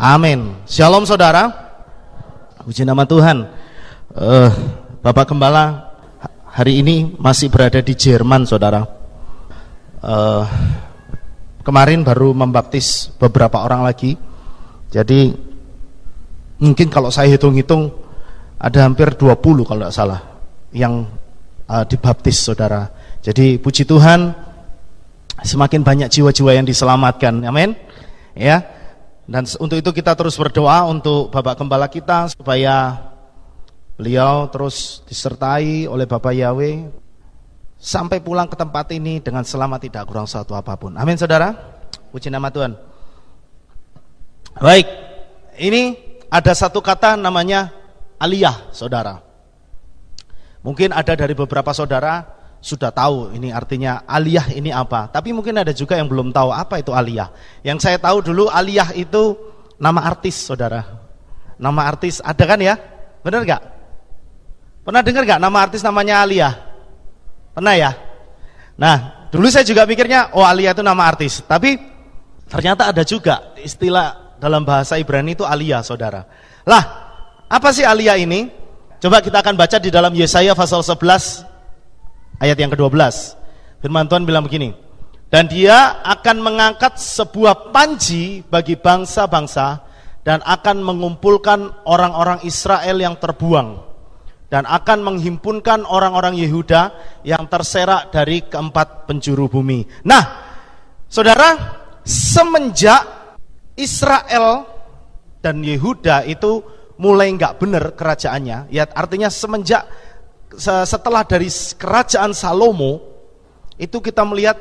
Amin. Shalom saudara. Puji nama Tuhan. Bapak Gembala hari ini masih berada di Jerman saudara. Kemarin baru membaptis beberapa orang lagi. Jadi mungkin kalau saya hitung-hitung ada hampir 20 kalau tidak salah yang dibaptis saudara. Jadi puji Tuhan, semakin banyak jiwa-jiwa yang diselamatkan. Amin. Ya. Dan untuk itu kita terus berdoa untuk Bapak Gembala kita supaya beliau terus disertai oleh Bapak Yahweh sampai pulang ke tempat ini dengan selamat, tidak kurang satu apapun. Amin saudara. Puji nama Tuhan. Baik, ini ada satu kata namanya Aliyah saudara. Mungkin ada dari beberapa saudara sudah tahu ini artinya aliyah ini apa, tapi mungkin ada juga yang belum tahu apa itu aliyah. Yang saya tahu dulu aliyah itu nama artis saudara. Nama artis ada kan ya? Benar gak? Pernah dengar gak nama artis namanya Aliyah? Pernah ya? Nah dulu saya juga pikirnya oh Aliyah itu nama artis, tapi ternyata ada juga istilah dalam bahasa Ibrani itu aliyah saudara. Lah apa sih aliyah ini? Coba kita akan baca di dalam Yesaya pasal 11 ayat yang ke-12, firman Tuhan bilang begini, dan dia akan mengangkat sebuah panji bagi bangsa-bangsa dan akan mengumpulkan orang-orang Israel yang terbuang dan akan menghimpunkan orang-orang Yehuda yang terserak dari keempat penjuru bumi. Nah, saudara, semenjak Israel dan Yehuda itu mulai nggak benar kerajaannya, ya artinya semenjak setelah dari kerajaan Salomo itu kita melihat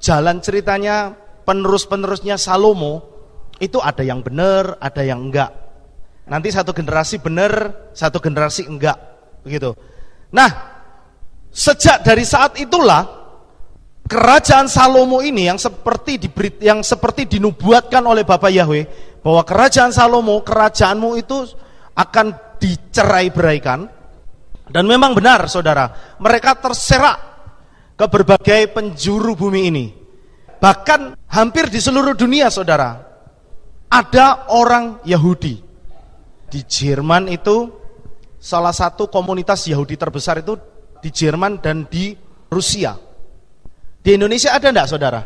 jalan ceritanya, penerus-penerusnya Salomo itu ada yang benar, ada yang enggak. Nanti satu generasi benar, satu generasi enggak, begitu. Nah, sejak dari saat itulah kerajaan Salomo ini yang seperti dinubuatkan oleh Bapak Yahweh bahwa kerajaan Salomo, kerajaanmu itu akan dicerai-beraikan. Dan memang benar saudara, mereka terserak ke berbagai penjuru bumi ini. Bahkan hampir di seluruh dunia saudara, ada orang Yahudi. Di Jerman itu salah satu komunitas Yahudi terbesar itu di Jerman dan di Rusia. Di Indonesia ada enggak saudara?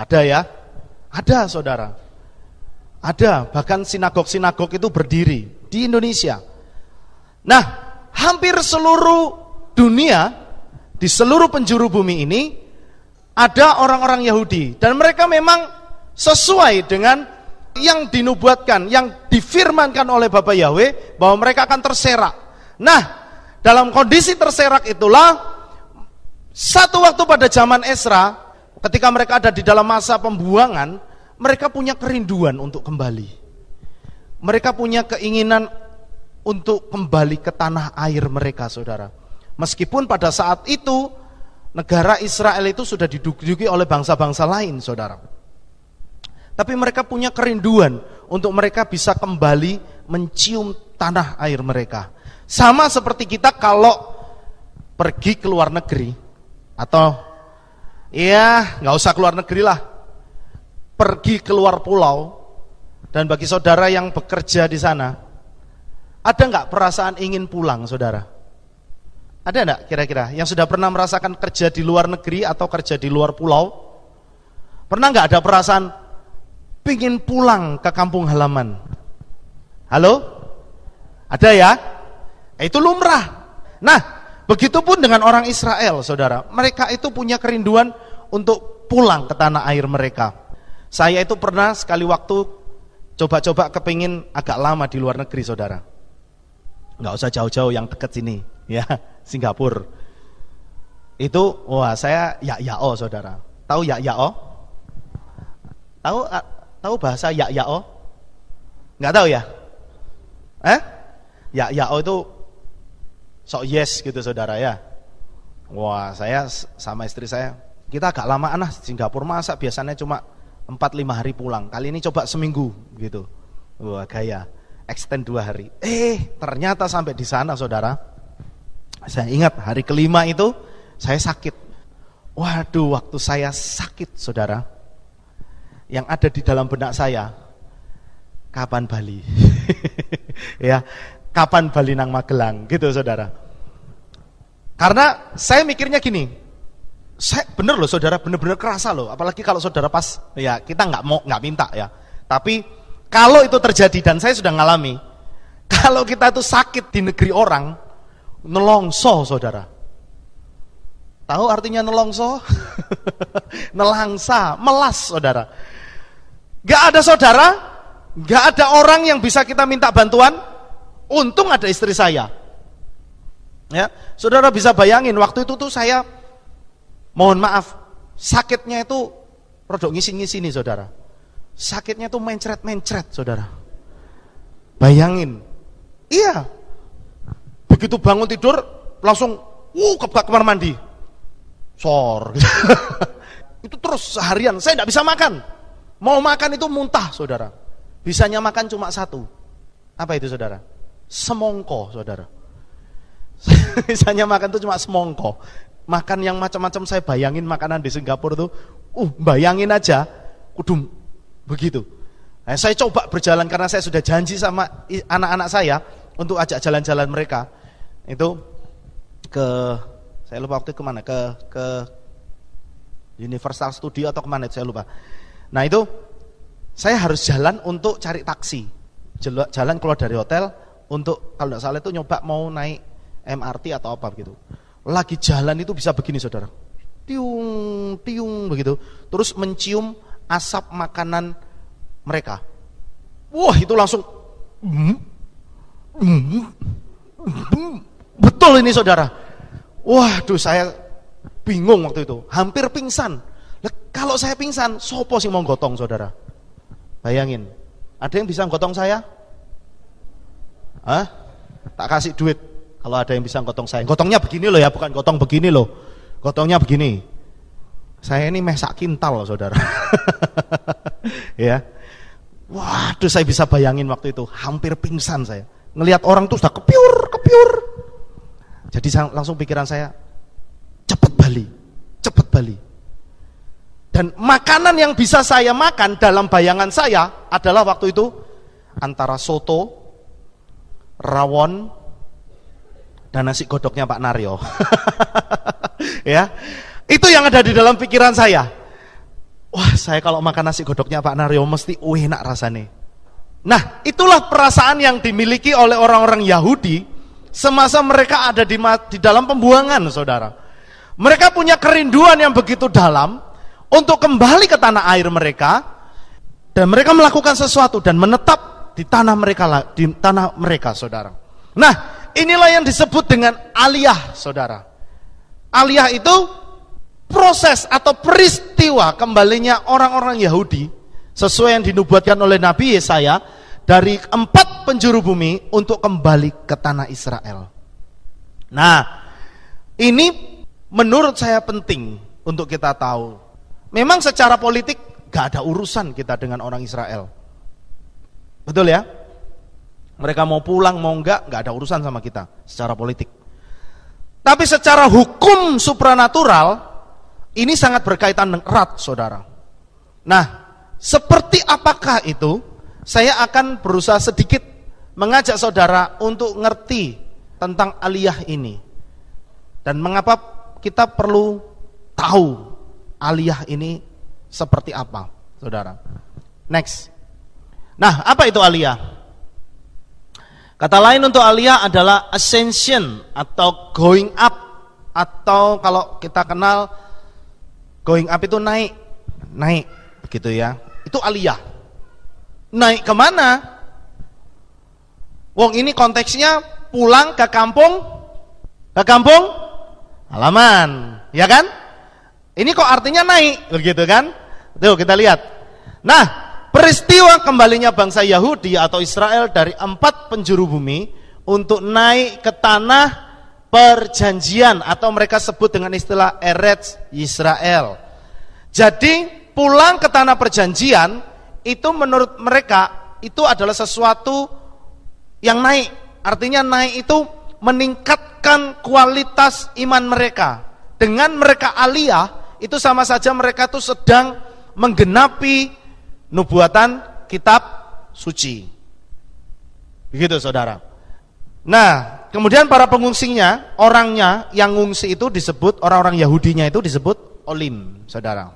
Ada ya? Ada saudara. Ada, bahkan sinagog-sinagog itu berdiri di Indonesia. Nah, hampir seluruh dunia, di seluruh penjuru bumi ini, ada orang-orang Yahudi. Dan mereka memang sesuai dengan yang dinubuatkan, yang difirmankan oleh Bapak Yahweh, bahwa mereka akan terserak. Nah, dalam kondisi terserak itulah, satu waktu pada zaman Ezra, ketika mereka ada di dalam masa pembuangan, mereka punya kerinduan untuk kembali. Mereka punya keinginan untuk kembali ke tanah air mereka saudara. Meskipun pada saat itu negara Israel itu sudah diduduki oleh bangsa-bangsa lain saudara, tapi mereka punya kerinduan untuk mereka bisa kembali mencium tanah air mereka. Sama seperti kita kalau pergi ke luar negeri, atau ya gak usah keluar negeri lah, pergi keluar pulau. Dan bagi saudara yang bekerja di sana, ada nggak perasaan ingin pulang, saudara? Ada nggak kira-kira? Yang sudah pernah merasakan kerja di luar negeri atau kerja di luar pulau, pernah nggak ada perasaan pingin pulang ke kampung halaman? Halo? Ada ya? Itu lumrah. Nah, begitupun dengan orang Israel, saudara. Mereka itu punya kerinduan untuk pulang ke tanah air mereka. Saya itu pernah sekali waktu coba-coba kepingin agak lama di luar negeri, saudara. Nggak usah jauh-jauh, yang dekat sini ya, Singapura itu. Wah, saya ya-ya-o saudara. Tahu ya-ya-o? Tahu bahasa ya-ya-o? Nggak tahu ya? Ya-ya-o itu sok yes gitu saudara ya. Wah, saya sama istri saya, kita agak lamaan lah Singapura, masa biasanya cuma 4-5 hari pulang, kali ini coba seminggu gitu. Wah, gaya extend 2 hari. Ternyata sampai di sana saudara, saya ingat hari kelima itu saya sakit. Waduh, waktu saya sakit saudara, yang ada di dalam benak saya, kapan Bali? Ya, kapan Bali nang Magelang? Gitu saudara. Karena saya mikirnya gini, saya bener loh saudara, bener-bener kerasa loh. Apalagi kalau saudara pas, ya kita nggak mau, nggak minta ya. Tapi kalau itu terjadi, dan saya sudah ngalami, kalau kita itu sakit di negeri orang, nelongso saudara. Tahu artinya nelongso? Nelangsa, melas saudara. Nggak ada saudara, nggak ada orang yang bisa kita minta bantuan. Untung ada istri saya. Ya, saudara bisa bayangin waktu itu tuh saya, mohon maaf, sakitnya itu rodok ngisi-ngisi nih saudara. Sakitnya tuh mencret-mencret saudara. Bayangin. Iya. Begitu bangun tidur langsung ke kamar mandi. Sor. Itu terus seharian saya tidak bisa makan. Mau makan itu muntah saudara. Bisanya makan cuma satu. Apa itu saudara? Semongko saudara. Misalnya makan tuh cuma semongko. Makan yang macam-macam, saya bayangin makanan di Singapura tuh, bayangin aja, kudum begitu. Nah, saya coba berjalan karena saya sudah janji sama anak-anak saya untuk ajak jalan-jalan mereka itu ke, saya lupa waktu kemana, ke Universal Studio atau kemana saya lupa. Nah itu saya harus jalan untuk cari taksi, jalan keluar dari hotel. Untuk kalau tidak salah itu nyoba mau naik MRT atau apa begitu. Lagi jalan itu bisa begini saudara, tiung, tiung begitu. Terus mencium asap makanan mereka. Wah itu langsung betul ini saudara. Waduh saya bingung waktu itu, hampir pingsan. Kalau saya pingsan, sopo sing mau gotong saudara? Bayangin, ada yang bisa gotong saya? Hah? Tak kasih duit kalau ada yang bisa gotong saya. Gotongnya begini loh ya, bukan gotong begini loh. Gotongnya begini. Saya ini meh sak kintal loh saudara. Ya. Waduh saya bisa bayangin waktu itu, hampir pingsan saya. Ngelihat orang tuh sudah kepiur. Jadi langsung pikiran saya, cepet Bali. Dan makanan yang bisa saya makan dalam bayangan saya adalah waktu itu antara soto, rawon, dan nasi godoknya Pak Naryo. Ya, itu yang ada di dalam pikiran saya. Wah, saya kalau makan nasi godoknya Pak Naryo mesti enak rasanya. Nah, itulah perasaan yang dimiliki oleh orang-orang Yahudi semasa mereka ada di dalam pembuangan, saudara. Mereka punya kerinduan yang begitu dalam untuk kembali ke tanah air mereka, dan mereka melakukan sesuatu dan menetap di tanah mereka saudara. Nah, inilah yang disebut dengan aliyah saudara. Aliyah itu proses atau peristiwa kembalinya orang-orang Yahudi sesuai yang dinubuatkan oleh Nabi Yesaya dari 4 penjuru bumi untuk kembali ke tanah Israel. Nah, ini menurut saya penting untuk kita tahu. Memang secara politik gak ada urusan kita dengan orang Israel. Betul ya? Mereka mau pulang, mau enggak ada urusan sama kita secara politik. Tapi secara hukum supranatural, ini sangat berkaitan erat, saudara. Nah, seperti apakah itu? Saya akan berusaha sedikit mengajak saudara untuk ngerti tentang aliyah ini. Dan mengapa kita perlu tahu aliyah ini seperti apa, saudara. Next. Nah, apa itu aliyah? Kata lain untuk aliyah adalah ascension atau going up, atau kalau kita kenal going up itu naik begitu ya. Itu aliyah. Naik kemana? Wong ini konteksnya pulang ke kampung halaman, ya kan? Ini kok artinya naik begitu kan? Tuh kita lihat. Nah, peristiwa kembalinya bangsa Yahudi atau Israel dari 4 penjuru bumi untuk naik ke tanah perjanjian, atau mereka sebut dengan istilah Eretz Yisrael. Jadi pulang ke tanah perjanjian itu menurut mereka itu adalah sesuatu yang naik. Artinya naik itu meningkatkan kualitas iman mereka. Dengan mereka aliyah itu sama saja mereka itu sedang menggenapi nubuatan kitab suci. Begitu saudara. Nah, kemudian para pengungsinya, orangnya yang ngungsi itu disebut, orang-orang Yahudinya itu disebut Olim, saudara.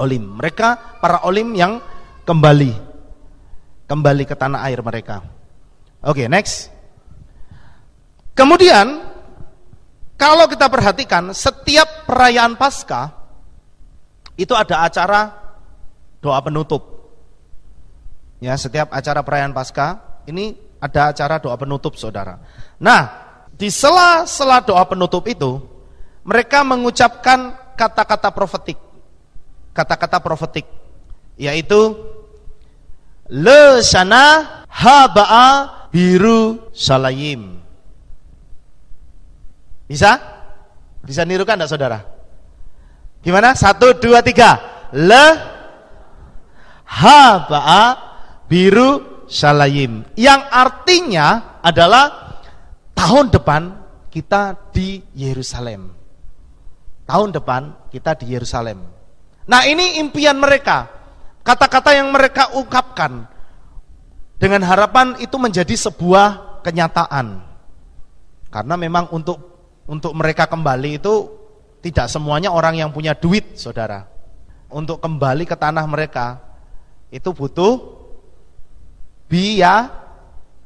Olim, mereka para Olim yang kembali ke tanah air mereka. Oke, next. Kemudian kalau kita perhatikan setiap perayaan Paskah itu ada acara doa penutup. Ya, setiap acara perayaan Paskah ini ada acara doa penutup, saudara. Nah, di sela-sela doa penutup itu mereka mengucapkan kata-kata profetik. Kata-kata profetik yaitu le shana ha ba'a biru shalayim. Bisa? Bisa nirukan enggak saudara? Gimana? 1, 2, 3. Le ha ba'a biru shalayim. Yang artinya adalah tahun depan kita di Yerusalem. Tahun depan kita di Yerusalem. Nah, ini impian mereka, kata-kata yang mereka ungkapkan dengan harapan itu menjadi sebuah kenyataan. Karena memang untuk mereka kembali itu tidak semuanya orang yang punya duit, saudara. Untuk kembali ke tanah mereka itu butuh biaya,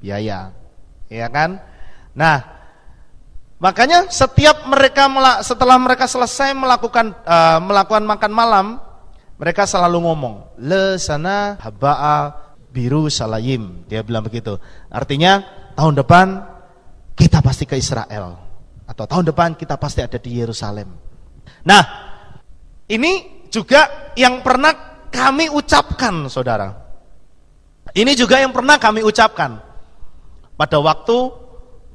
ya kan? Nah, makanya setiap mereka setelah mereka selesai melakukan makan malam, mereka selalu ngomong le shana ha ba'a biru shalayim. Dia bilang begitu. Artinya tahun depan kita pasti ke Israel, atau tahun depan kita pasti ada di Yerusalem. Nah, ini juga yang pernah kami ucapkan, saudara. Ini juga yang pernah kami ucapkan pada waktu,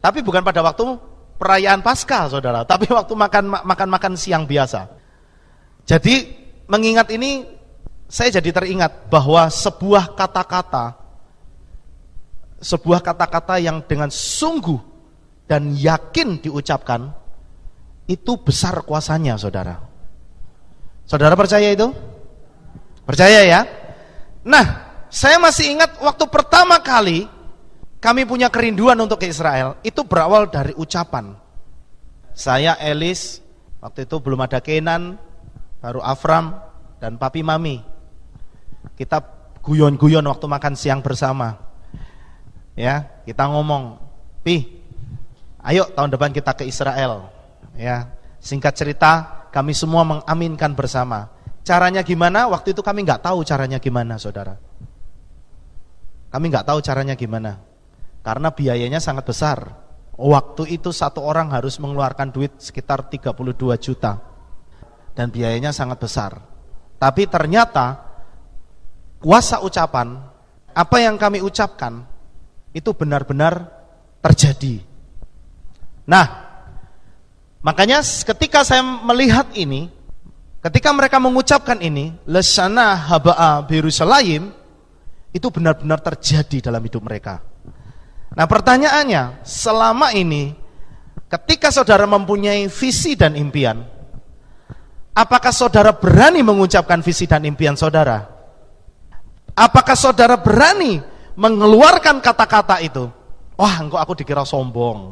tapi bukan pada waktu perayaan Paskah, saudara, tapi waktu makan siang biasa. Jadi mengingat ini, saya jadi teringat bahwa sebuah kata-kata yang dengan sungguh dan yakin diucapkan itu besar kuasanya, saudara. Saudara percaya itu? Percaya ya? Nah, saya masih ingat waktu pertama kali kami punya kerinduan untuk ke Israel, itu berawal dari ucapan. Saya, Elis, waktu itu belum ada Kenan, baru Afram, dan Papi Mami. Kita guyon-guyon waktu makan siang bersama. Ya, kita ngomong, Pi, ayo tahun depan kita ke Israel. Ya, singkat cerita, kami semua mengaminkan bersama. Caranya gimana? Waktu itu kami gak tahu caranya gimana, saudara. Kami gak tahu caranya gimana. Karena biayanya sangat besar. Waktu itu satu orang harus mengeluarkan duit sekitar 32 juta. Dan biayanya sangat besar. Tapi ternyata kuasa ucapan, apa yang kami ucapkan itu benar-benar terjadi. Nah, makanya ketika saya melihat ini, ketika mereka mengucapkan ini, le shana ha ba'a biru shalayim, itu benar-benar terjadi dalam hidup mereka. Nah, pertanyaannya, selama ini ketika saudara mempunyai visi dan impian, apakah saudara berani mengucapkan visi dan impian saudara? Apakah saudara berani mengeluarkan kata-kata itu? Wah, engkau aku dikira sombong.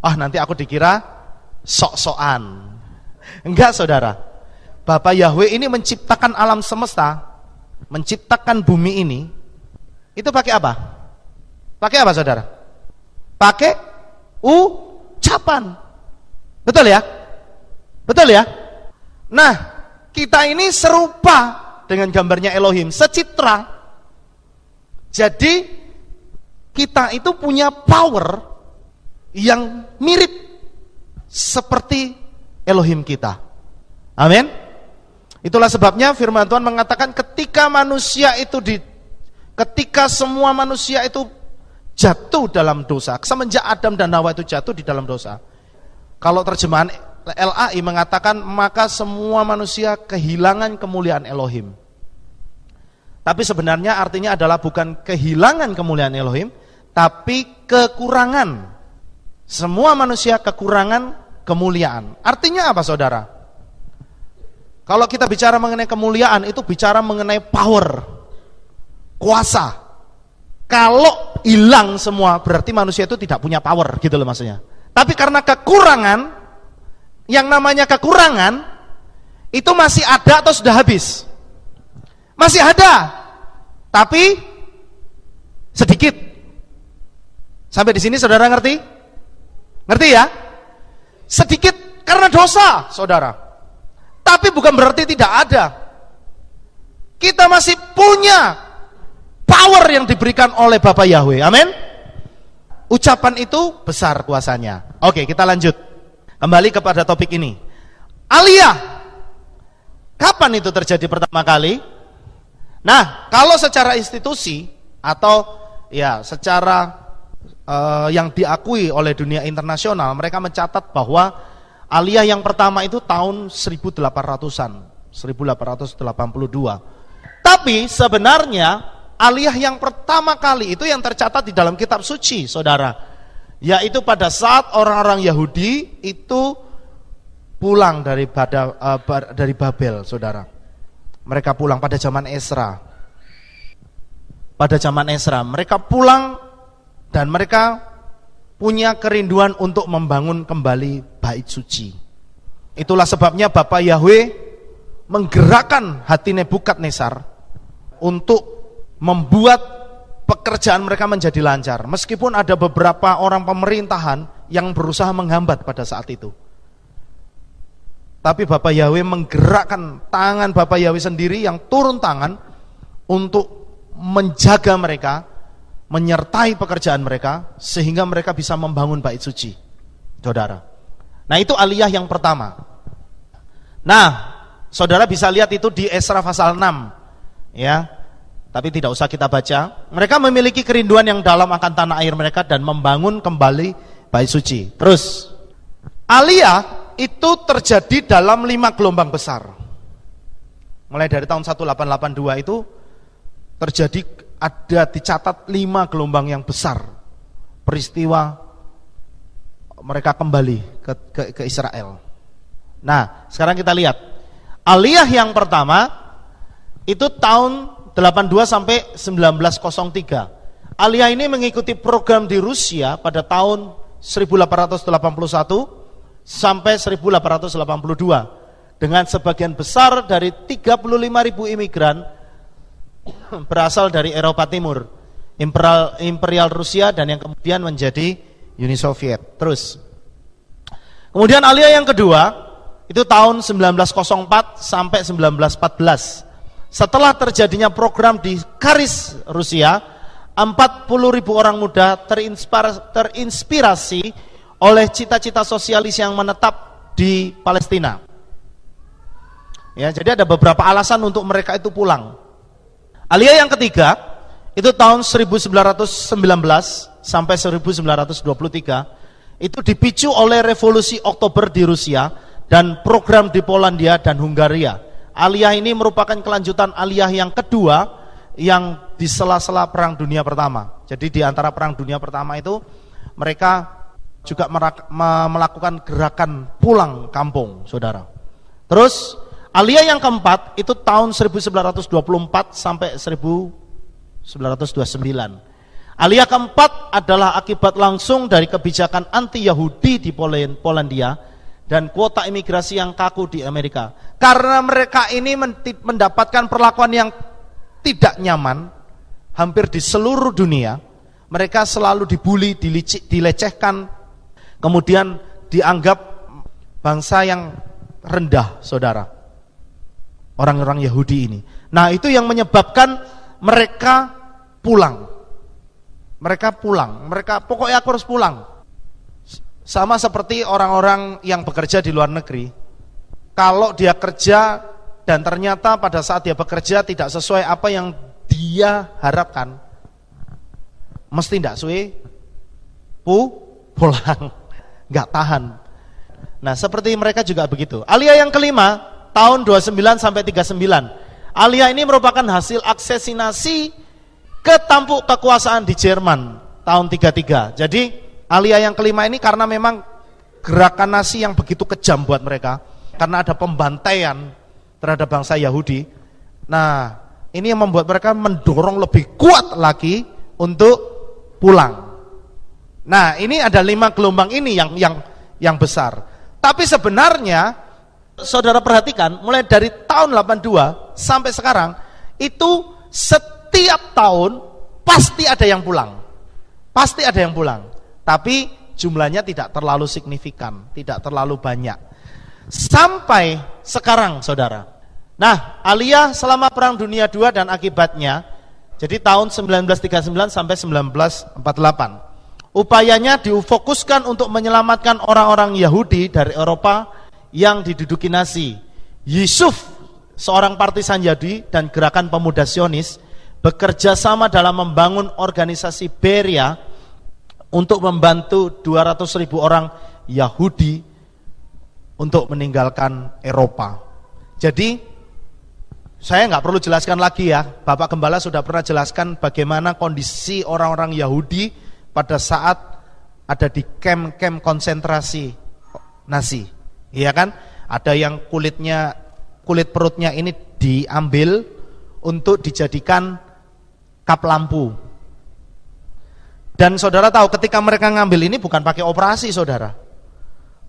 Ah, nanti aku dikira sok-sokan. Enggak, saudara. Bapak Yahweh ini menciptakan alam semesta, menciptakan bumi ini, itu pakai apa? Pakai apa, saudara? Pakai ucapan. Betul ya? Betul ya? Nah, kita ini serupa dengan gambarnya Elohim, secitra. Jadi, kita itu punya power yang mirip seperti Elohim kita. Amin? Itulah sebabnya firman Tuhan mengatakan ketika semua manusia itu jatuh dalam dosa, semenjak Adam dan Hawa itu jatuh di dalam dosa. Kalau terjemahan LAI mengatakan maka semua manusia kehilangan kemuliaan Elohim. Tapi sebenarnya artinya adalah bukan kehilangan kemuliaan Elohim, tapi kekurangan. Semua manusia kekurangan kemuliaan. Artinya apa, saudara? Kalau kita bicara mengenai kemuliaan, itu bicara mengenai power. kuasa. Kalau hilang semua, berarti manusia itu tidak punya power, gitu loh maksudnya. Tapi karena kekurangan, yang namanya kekurangan, itu masih ada atau sudah habis? Masih ada, tapi sedikit. Sampai di sini saudara ngerti? Ngerti ya? Sedikit karena dosa, saudara. Tapi bukan berarti tidak ada. Kita masih punya power yang diberikan oleh Bapak Yahweh. Amin. Ucapan itu besar kuasanya. Oke, kita lanjut. Kembali kepada topik ini. Aliyah. Kapan itu terjadi pertama kali? Nah, kalau secara institusi atau ya secara yang diakui oleh dunia internasional, mereka mencatat bahwa Aliyah yang pertama itu tahun 1800-an, 1882. Tapi sebenarnya Aliyah yang pertama kali itu yang tercatat di dalam kitab suci, saudara, yaitu pada saat orang-orang Yahudi itu pulang dari Babel, saudara. Mereka pulang pada zaman Ezra. Pada zaman Ezra mereka pulang dan mereka punya kerinduan untuk membangun kembali bait suci. Itulah sebabnya Bapak Yahweh menggerakkan hati Nebukadnezar untuk membuat pekerjaan mereka menjadi lancar, meskipun ada beberapa orang pemerintahan yang berusaha menghambat pada saat itu. Tapi Bapak Yahweh menggerakkan tangan Bapak Yahweh sendiri yang turun tangan untuk menjaga mereka, menyertai pekerjaan mereka, sehingga mereka bisa membangun bait suci, saudara. Nah, itu Aliyah yang pertama. Nah, saudara bisa lihat itu di Esra pasal 6 ya. Tapi tidak usah kita baca. Mereka memiliki kerinduan yang dalam akan tanah air mereka dan membangun kembali bait suci. Terus, Aliyah itu terjadi dalam 5 gelombang besar. Mulai dari tahun 1882 itu terjadi, ada dicatat 5 gelombang yang besar. Peristiwa mereka kembali ke Israel. Nah, sekarang kita lihat. Aliyah yang pertama itu tahun 82 sampai 1903. Aliyah ini mengikuti program di Rusia pada tahun 1881 sampai 1882 dengan sebagian besar dari 35.000 imigran berasal dari Eropa Timur, Imperial Rusia dan yang kemudian menjadi Uni Soviet. Terus, kemudian Aliyah yang kedua itu tahun 1904 sampai 1914. Setelah terjadinya program di Karis, Rusia, 40.000 orang muda terinspirasi oleh cita-cita sosialis yang menetap di Palestina. Ya, jadi ada beberapa alasan untuk mereka itu pulang. Aliyah yang ketiga, itu tahun 1919 sampai 1923, itu dipicu oleh revolusi Oktober di Rusia dan program di Polandia dan Hungaria. Aliyah ini merupakan kelanjutan Aliyah yang kedua yang di sela-sela Perang Dunia Pertama. Jadi di antara Perang Dunia Pertama itu mereka juga melakukan gerakan pulang kampung, saudara. Terus Aliyah yang keempat itu tahun 1924 sampai 1929. Aliyah keempat adalah akibat langsung dari kebijakan anti-Yahudi di Polandia dan kuota imigrasi yang kaku di Amerika. Karena mereka ini mendapatkan perlakuan yang tidak nyaman hampir di seluruh dunia, mereka selalu dibully, dilecehkan, kemudian dianggap bangsa yang rendah, saudara, orang-orang Yahudi ini. Nah, itu yang menyebabkan mereka pulang. Mereka pokoknya aku harus pulang. Sama seperti orang-orang yang bekerja di luar negeri, kalau dia kerja dan ternyata pada saat dia bekerja tidak sesuai apa yang dia harapkan, mesti tidak suwe pulang, nggak tahan. Nah, seperti mereka juga begitu. Aliyah yang kelima tahun 29 sampai 39. Aliyah ini merupakan hasil aksesinasi ke tampuk kekuasaan di Jerman tahun 33. Jadi Aliyah yang kelima ini karena memang gerakan Nazi yang begitu kejam buat mereka, karena ada pembantaian terhadap bangsa Yahudi. Nah, Ini yang membuat mereka mendorong lebih kuat lagi untuk pulang. Nah, ini ada 5 gelombang ini yang besar. Tapi sebenarnya saudara perhatikan, mulai dari tahun 82 sampai sekarang, itu setiap tahun pasti ada yang pulang. Pasti ada yang pulang. Tapi jumlahnya tidak terlalu signifikan, tidak terlalu banyak. Sampai sekarang, saudara. Nah, Aliyah selama Perang Dunia II dan akibatnya, jadi tahun 1939 sampai 1948, upayanya difokuskan untuk menyelamatkan orang-orang Yahudi dari Eropa yang diduduki Nazi. Yusuf, seorang partisan Yahudi dan gerakan pemuda Sionis, bekerja sama dalam membangun organisasi Beria untuk membantu 200.000 orang Yahudi untuk meninggalkan Eropa. Jadi saya nggak perlu jelaskan lagi ya, Bapak Gembala sudah pernah jelaskan bagaimana kondisi orang-orang Yahudi pada saat ada di kamp-kamp konsentrasi Nazi, iya kan? Ada yang kulit perutnya ini diambil untuk dijadikan kap lampu. Dan saudara tahu ketika mereka ngambil ini bukan pakai operasi, saudara,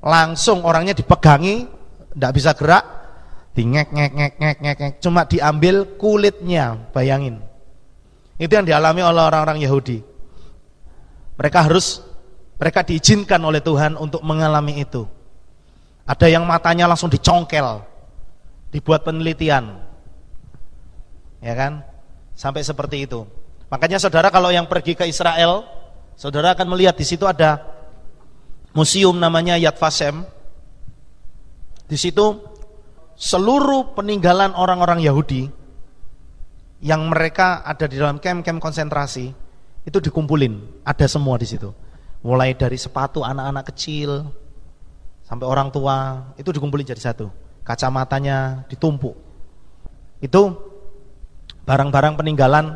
langsung orangnya dipegangi, nggak bisa gerak. Di ngek-ngek-ngek-ngek-ngek, cuma diambil kulitnya, bayangin. Itu yang dialami oleh orang-orang Yahudi. Mereka diizinkan oleh Tuhan untuk mengalami itu. Ada yang matanya langsung dicongkel, dibuat penelitian, ya kan? Sampai seperti itu. Makanya saudara kalau yang pergi ke Israel, saudara akan melihat di situ ada museum namanya Yad Vashem. Di situ seluruh peninggalan orang-orang Yahudi yang mereka ada di dalam kamp-kamp konsentrasi itu dikumpulin, ada semua di situ. Mulai dari sepatu anak-anak kecil sampai orang tua itu dikumpulin jadi satu. Kacamatanya ditumpuk. Itu barang-barang peninggalan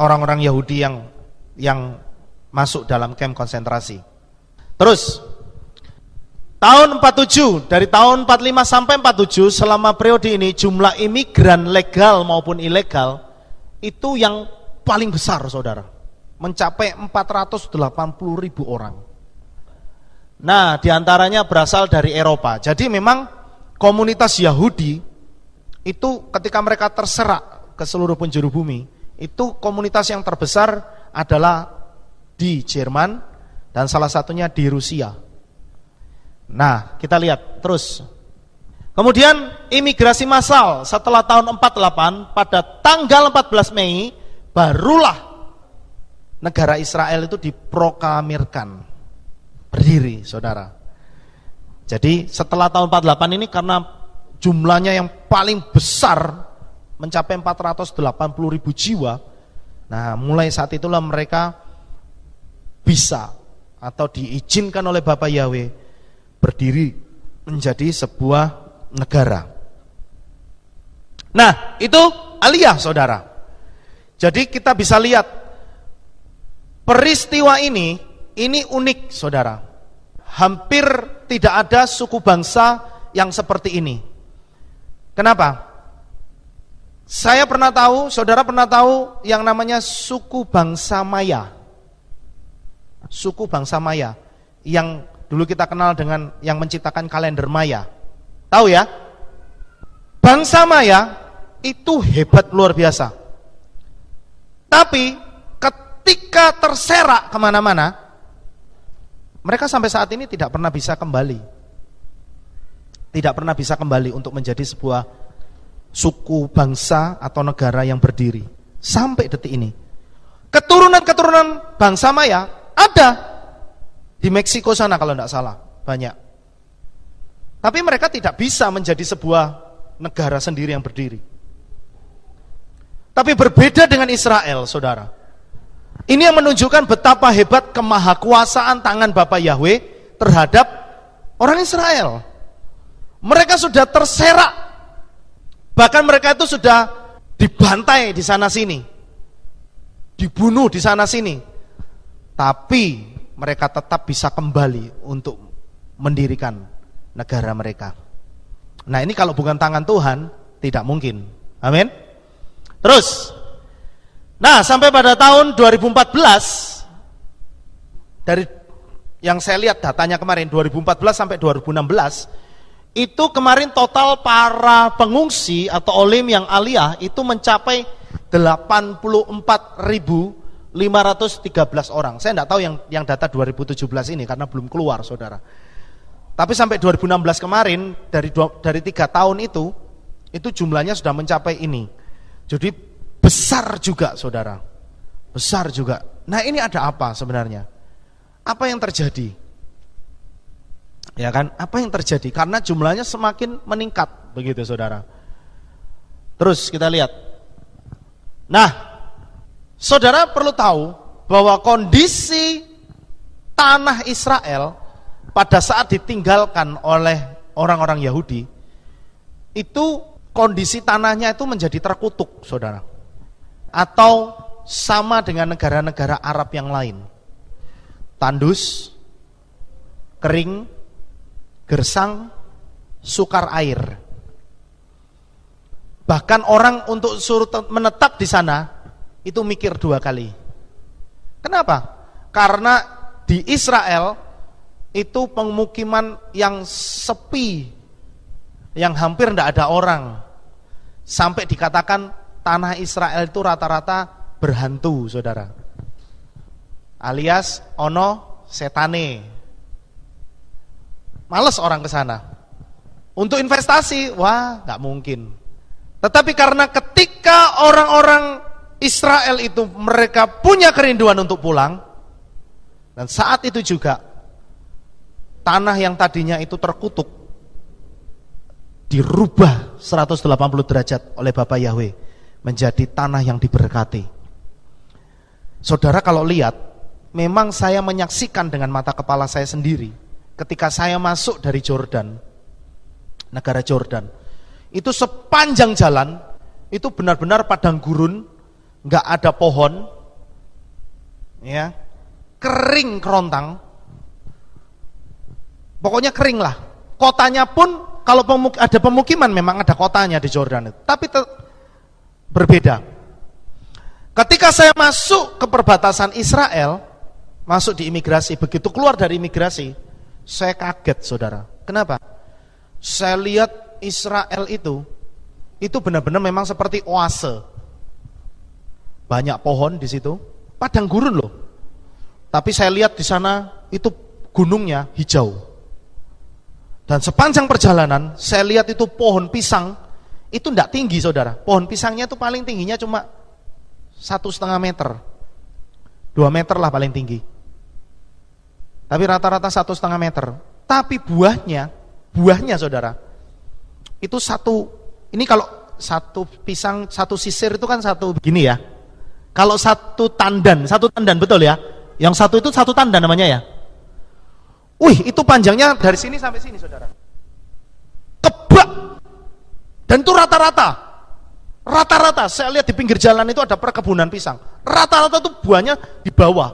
orang-orang Yahudi yang masuk dalam kamp konsentrasi. Terus tahun 47, dari tahun 45 sampai 47, selama periode ini jumlah imigran legal maupun ilegal itu yang paling besar, saudara. Mencapai 480.000 orang. Nah, diantaranya berasal dari Eropa. Jadi memang komunitas Yahudi itu ketika mereka terserak ke seluruh penjuru bumi, itu komunitas yang terbesar adalah di Jerman dan salah satunya di Rusia. Nah, kita lihat terus. Kemudian imigrasi massal setelah tahun 48, pada tanggal 14 Mei barulah negara Israel itu diproklamirkan berdiri, saudara. Jadi setelah tahun 48 ini karena jumlahnya yang paling besar mencapai 480.000 jiwa. Nah, mulai saat itulah mereka bisa atau diizinkan oleh Bapak Yahweh berdiri menjadi sebuah negara. Nah, itu Aliyah, saudara. Jadi kita bisa lihat peristiwa ini unik, saudara. Hampir tidak ada suku bangsa yang seperti ini. Kenapa? Saya pernah tahu, saudara pernah tahu yang namanya suku bangsa Maya. Suku bangsa Maya yang dulu kita kenal dengan yang menciptakan kalender Maya. Tahu ya? Bangsa Maya itu hebat luar biasa. Tapi ketika terserak kemana-mana, mereka sampai saat ini tidak pernah bisa kembali. Tidak pernah bisa kembali untuk menjadi sebuah suku bangsa atau negara yang berdiri. Sampai detik ini. Keturunan-keturunan bangsa Maya ada di Meksiko sana kalau tidak salah, banyak. Tapi mereka tidak bisa menjadi sebuah negara sendiri yang berdiri. Tapi berbeda dengan Israel, saudara. Ini yang menunjukkan betapa hebat kemahakuasaan tangan Bapak Yahweh terhadap orang Israel. Mereka sudah terserak. Bahkan mereka itu sudah dibantai di sana-sini. Dibunuh di sana-sini. Tapi mereka tetap bisa kembali untuk mendirikan negara mereka. Nah, ini kalau bukan tangan Tuhan, tidak mungkin. Amin. Terus, nah sampai pada tahun 2014, dari yang saya lihat datanya kemarin 2014 sampai 2016, itu kemarin total para pengungsi atau olim yang aliyah itu mencapai 84.513 orang. Saya tidak tahu yang data 2017 ini karena belum keluar, saudara. Tapi sampai 2016 kemarin dari 3 tahun itu jumlahnya sudah mencapai ini. Jadi besar juga, saudara. Besar juga. Nah, ini ada apa sebenarnya? Apa yang terjadi? Ya kan, apa yang terjadi? Karena jumlahnya semakin meningkat, begitu saudara. Terus kita lihat. Nah, saudara perlu tahu bahwa kondisi tanah Israel pada saat ditinggalkan oleh orang-orang Yahudi, itu kondisi tanahnya itu menjadi terkutuk, saudara. Atau sama dengan negara-negara Arab yang lain. Tandus, kering, gersang, sukar air. Bahkan orang untuk suruh menetap di sana itu mikir 2 kali. Kenapa? Karena di Israel itu pemukiman yang sepi, yang hampir tidak ada orang. Sampai dikatakan tanah Israel itu rata-rata berhantu, saudara. Alias ono setane. Males orang ke sana. Untuk investasi, wah gak mungkin. Tetapi karena ketika orang-orang Israel itu mereka punya kerinduan untuk pulang, dan saat itu juga tanah yang tadinya itu terkutuk dirubah 180 derajat oleh Bapak Yahweh menjadi tanah yang diberkati. Saudara kalau lihat, memang saya menyaksikan dengan mata kepala saya sendiri. Ketika saya masuk dari Jordan, negara Jordan, itu sepanjang jalan itu benar-benar padang gurun, nggak ada pohon, ya, kering kerontang, pokoknya kering lah. Kotanya pun kalau ada pemukiman memang ada kotanya di Jordan, tapi berbeda. Ketika saya masuk ke perbatasan Israel, masuk di imigrasi, begitu keluar dari imigrasi, saya kaget, saudara. Kenapa? Saya lihat Israel itu benar-benar memang seperti oase. Banyak pohon di situ, padang gurun loh. Tapi saya lihat di sana itu gunungnya hijau. Dan sepanjang perjalanan saya lihat itu pohon pisang itu tidak tinggi, saudara. Pohon pisangnya itu paling tingginya cuma 1,5 meter, 2 meter lah paling tinggi. Tapi rata-rata 1,5 meter. Tapi buahnya saudara, itu satu, ini kalau satu pisang, satu sisir itu kan satu begini ya. Kalau satu tandan betul ya. Yang satu itu satu tandan namanya ya. Wih, itu panjangnya dari sini sampai sini, saudara. Kebak. Dan itu rata-rata. Saya lihat di pinggir jalan itu ada perkebunan pisang. Rata-rata itu buahnya di bawah.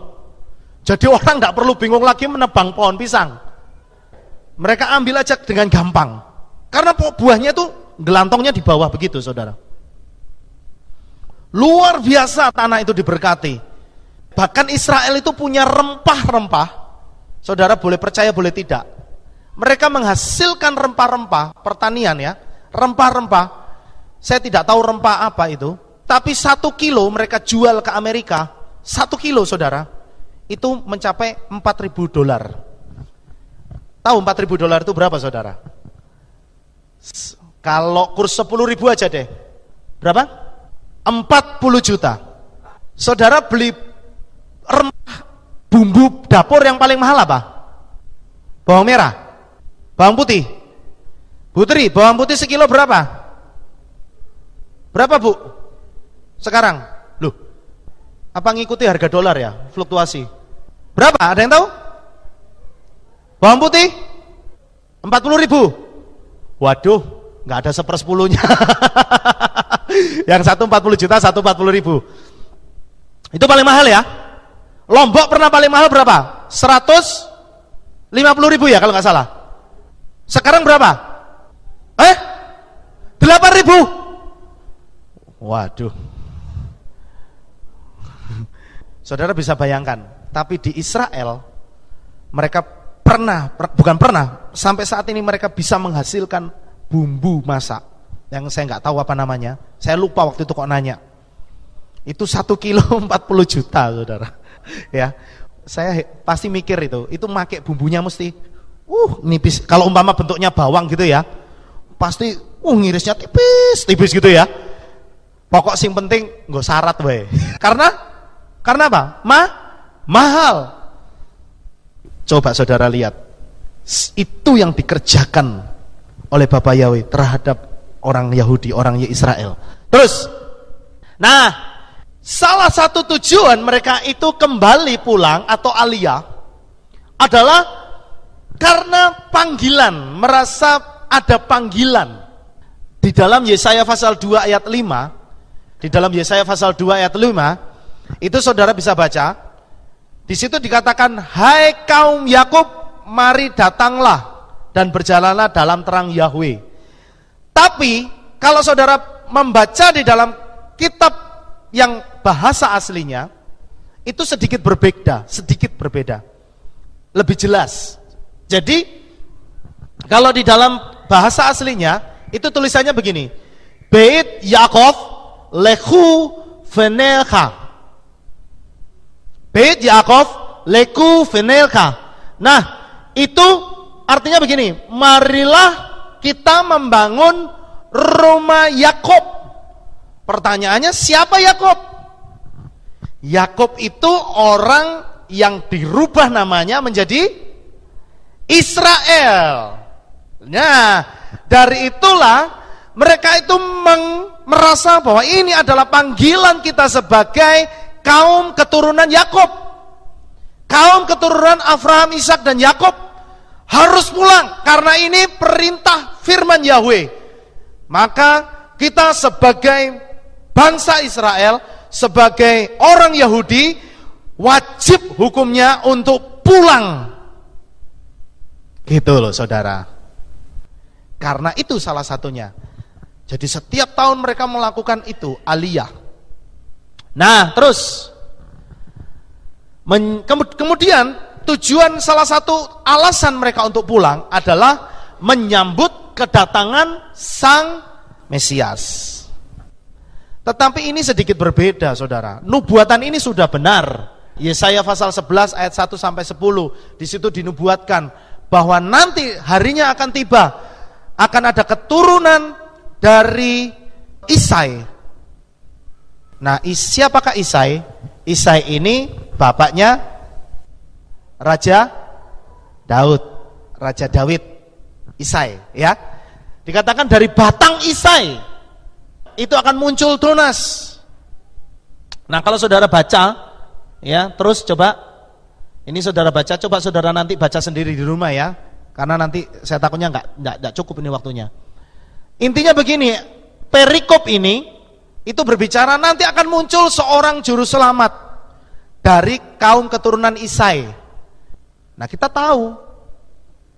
Jadi orang tidak perlu bingung lagi menebang pohon pisang. Mereka ambil aja dengan gampang. Karena buahnya itu gelantongnya di bawah begitu, saudara. Luar biasa tanah itu diberkati. Bahkan Israel itu punya rempah-rempah. Saudara boleh percaya boleh tidak. Mereka menghasilkan rempah-rempah, pertanian ya. Rempah-rempah, saya tidak tahu rempah apa itu. Tapi 1 kilo mereka jual ke Amerika. 1 kilo, saudara, itu mencapai $4.000. Tahu $4.000 itu berapa, saudara? Kalau kurs 10.000 aja deh. Berapa? 40 juta. Saudara beli rempah bumbu dapur yang paling mahal apa? Bawang merah. Bawang putih. Putri, bawang putih sekilo berapa? Berapa, Bu? Sekarang. Loh. Apa ngikuti harga dolar ya? Fluktuasi. Berapa? Ada yang tahu? Bawang putih 40.000. Waduh, nggak ada 1/10-nya. Yang satu 40 juta, satu 40.000. Itu paling mahal ya. Lombok pernah paling mahal berapa? 150.000 ya kalau nggak salah. Sekarang berapa? 8.000. Waduh. Saudara bisa bayangkan, tapi di Israel mereka sampai saat ini mereka bisa menghasilkan bumbu masak yang saya nggak tahu apa namanya. Saya lupa waktu itu kok nanya. Itu 1 kilo 40 juta, saudara. Ya, saya pasti mikir itu make bumbunya mesti nipis. Kalau umpama bentuknya bawang gitu ya, pasti ngirisnya tipis gitu ya. Pokok sing penting nggak syarat wae. Karena apa? Mahal. Coba saudara lihat, itu yang dikerjakan oleh Bapak Yahweh terhadap orang Yahudi, orang Israel. Terus, nah, salah satu tujuan mereka itu kembali pulang atau aliyah adalah karena panggilan, merasa ada panggilan. Di dalam Yesaya pasal 2 ayat 5, itu saudara bisa baca. Di situ dikatakan, "Hai kaum Yakub, mari datanglah dan berjalanlah dalam terang Yahweh." Tapi kalau saudara membaca di dalam kitab yang bahasa aslinya, itu sedikit berbeda. Lebih jelas. Jadi kalau di dalam bahasa aslinya itu tulisannya begini. Bait Yaakov lehu venelcha. Bait Yaakov leku venelka. Nah, itu artinya begini, marilah kita membangun rumah Yakob. Pertanyaannya, siapa Yakob? Yakob itu orang yang dirubah namanya menjadi Israel. Nah, dari itulah mereka itu merasa bahwa ini adalah panggilan kita sebagai kaum keturunan Yakub, kaum keturunan Abraham, Ishak dan Yakub harus pulang karena ini perintah firman Yahweh. Maka kita sebagai bangsa Israel, sebagai orang Yahudi, wajib hukumnya untuk pulang. Gitu loh saudara. Karena itu salah satunya. Jadi setiap tahun mereka melakukan itu, aliyah. Nah, terus kemudian tujuan, salah satu alasan mereka untuk pulang adalah menyambut kedatangan sang Mesias. Tetapi ini sedikit berbeda, saudara. Nubuatan ini sudah benar. Yesaya pasal 11 ayat 1 sampai 10, di situ dinubuatkan bahwa nanti harinya akan tiba, akan ada keturunan dari Isai. Nah, siapakah Isai? Isai ini bapaknya Raja Daud, Raja Dawid, Isai ya. Dikatakan dari batang Isai itu akan muncul tunas. Nah, kalau saudara baca ya, terus coba ini saudara baca, coba saudara nanti baca sendiri di rumah ya. Karena nanti saya takutnya enggak cukup ini waktunya. Intinya begini, perikop ini itu berbicara nanti akan muncul seorang juru selamat dari kaum keturunan Isai. Nah, kita tahu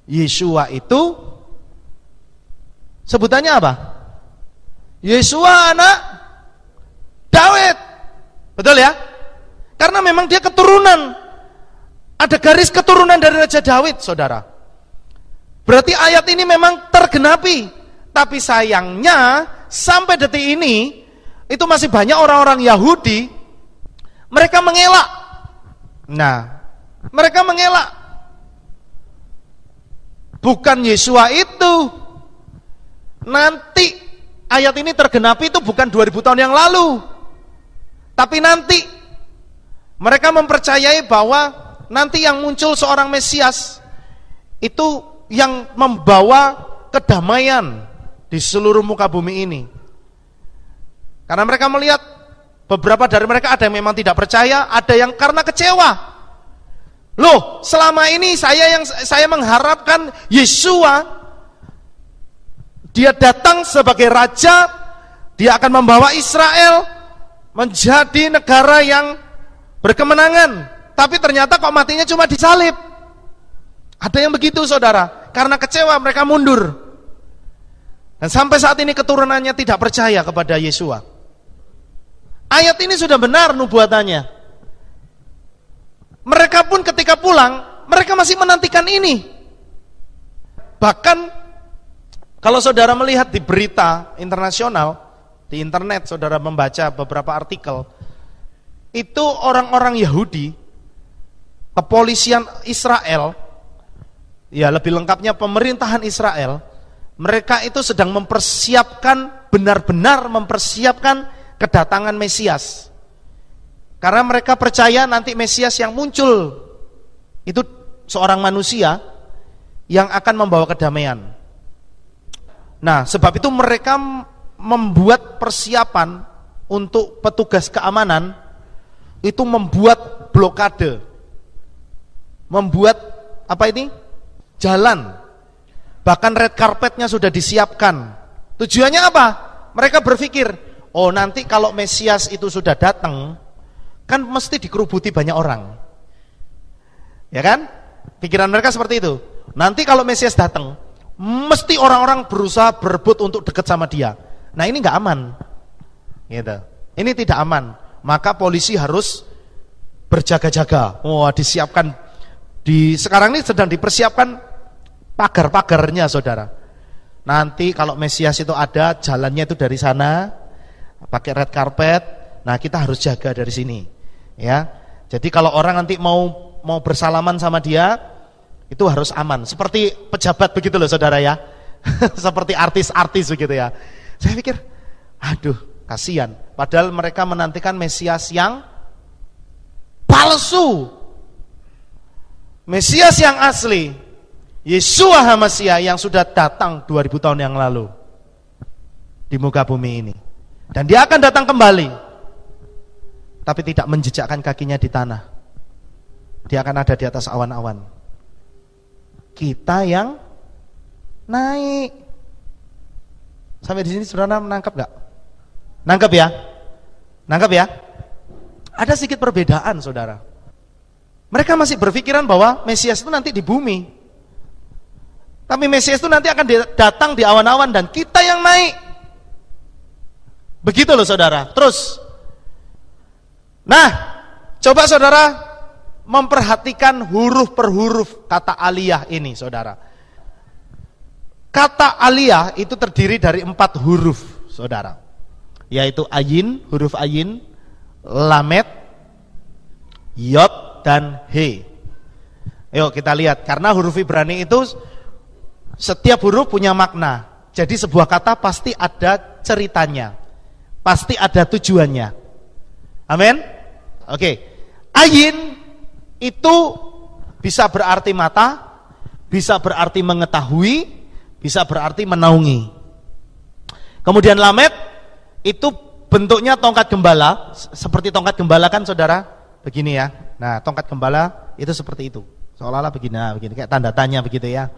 Yeshua itu sebutannya apa? Yeshua anak Daud. Betul ya? Karena memang dia keturunan, ada garis keturunan dari Raja Daud, saudara. Berarti ayat ini memang tergenapi. Tapi sayangnya sampai detik ini itu masih banyak orang-orang Yahudi, mereka mengelak. Nah, mereka mengelak. Bukan Yeshua itu. Nanti ayat ini tergenapi itu bukan 2000 tahun yang lalu. Tapi nanti mereka mempercayai bahwa nanti yang muncul seorang Mesias itu yang membawa kedamaian di seluruh muka bumi ini. Karena mereka melihat beberapa dari mereka ada yang memang tidak percaya, ada yang karena kecewa. Loh, selama ini saya mengharapkan Yeshua, dia datang sebagai raja, dia akan membawa Israel menjadi negara yang berkemenangan. Tapi ternyata kok matinya cuma disalib. Ada yang begitu, saudara. Karena kecewa mereka mundur. Dan sampai saat ini keturunannya tidak percaya kepada Yeshua. Ayat ini sudah benar nubuatannya. mereka pun ketika pulang, mereka masih menantikan ini. Bahkan kalau saudara melihat di berita internasional, di internet saudara membaca beberapa artikel, itu orang-orang Yahudi, kepolisian Israel, ya lebih lengkapnya pemerintahan Israel, mereka itu sedang mempersiapkan, benar-benar mempersiapkan kedatangan Mesias. Karena mereka percaya nanti Mesias yang muncul itu seorang manusia yang akan membawa kedamaian. Nah, sebab itu mereka membuat persiapan untuk petugas keamanan itu membuat blokade, membuat apa ini? Jalan, bahkan red carpetnya sudah disiapkan. Tujuannya apa? Mereka berpikir, oh nanti kalau Mesias itu sudah datang, kan mesti dikerubuti banyak orang, ya kan? Pikiran mereka seperti itu. Nanti kalau Mesias datang, mesti orang-orang berusaha berebut untuk dekat sama dia. Nah ini nggak aman, gitu. Ini tidak aman. Maka polisi harus berjaga-jaga. Wah, disiapkan di sekarang ini sedang dipersiapkan pagar-pagarnya, saudara. Nanti kalau Mesias itu ada, jalannya itu dari sana, pakai red carpet. Nah kita harus jaga dari sini. Ya, jadi kalau orang nanti mau bersalaman sama dia, itu harus aman. Seperti pejabat begitu loh saudara ya. Seperti artis-artis begitu ya. Saya pikir, aduh kasihan. Padahal mereka menantikan Mesias yang palsu, Mesias yang asli, Yeshua Hamasyah yang sudah datang 2000 tahun yang lalu di muka bumi ini. Dan dia akan datang kembali, tapi tidak menjejakkan kakinya di tanah. Dia akan ada di atas awan-awan. Kita yang naik. Sampai di sini saudara menangkap gak? Nangkap ya? Nangkap ya? Ada sedikit perbedaan saudara. Mereka masih berpikiran bahwa Mesias itu nanti di bumi, tapi Mesias itu nanti akan datang di awan-awan dan kita yang naik. Begitu loh saudara. Terus nah, coba saudara memperhatikan huruf per huruf kata Aliyah ini, saudara. Kata Aliyah itu terdiri dari 4 huruf, saudara. Yaitu ayin, huruf ayin, lamet, yod, dan he. Yuk kita lihat, karena huruf Ibrani itu setiap huruf punya makna. Jadi sebuah kata pasti ada ceritanya, pasti ada tujuannya. Amin? Oke, ayin itu bisa berarti mata, bisa berarti mengetahui, bisa berarti menaungi. Kemudian lamet itu bentuknya tongkat gembala, seperti tongkat gembala kan saudara, begini ya. Nah tongkat gembala itu seperti itu, seolah-olah begini, nah, begini kayak tanda tanya begitu ya.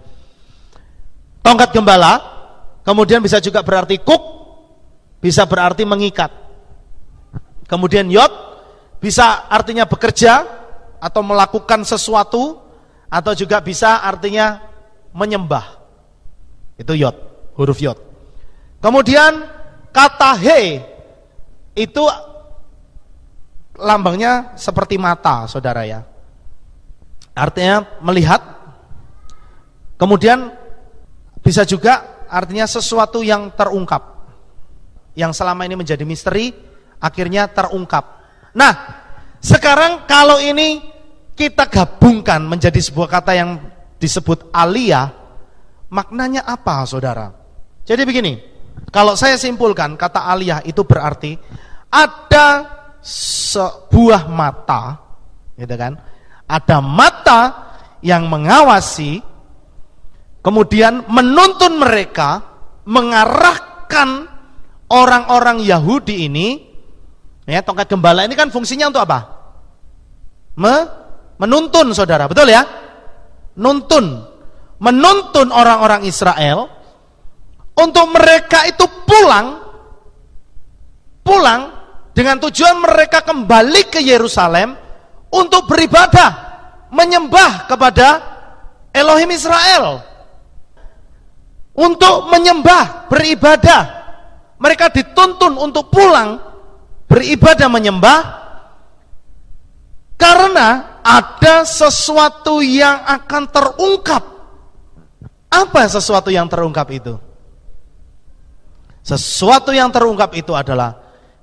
Tongkat gembala, kemudian bisa juga berarti kuk, bisa berarti mengikat. Kemudian yod, bisa artinya bekerja atau melakukan sesuatu, atau juga bisa artinya menyembah. Itu yod, huruf yod. Kemudian kata he itu lambangnya seperti mata, saudara ya. Artinya melihat. Kemudian bisa juga artinya sesuatu yang terungkap, yang selama ini menjadi misteri akhirnya terungkap. Nah, sekarang kalau ini kita gabungkan menjadi sebuah kata yang disebut Aliyah, maknanya apa, saudara? Jadi begini, kalau saya simpulkan kata Aliyah itu berarti ada sebuah mata, gitu kan? Ada mata yang mengawasi, kemudian menuntun mereka, mengarahkan orang-orang Yahudi ini. Ya, tongkat gembala ini kan fungsinya untuk apa? Menuntun saudara, betul ya? Menuntun orang-orang Israel untuk mereka itu pulang dengan tujuan mereka kembali ke Yerusalem untuk beribadah, menyembah kepada Elohim Israel, untuk menyembah, beribadah. Mereka dituntun untuk pulang beribadah menyembah, karena ada sesuatu yang akan terungkap. Apa sesuatu yang terungkap itu? Sesuatu yang terungkap itu adalah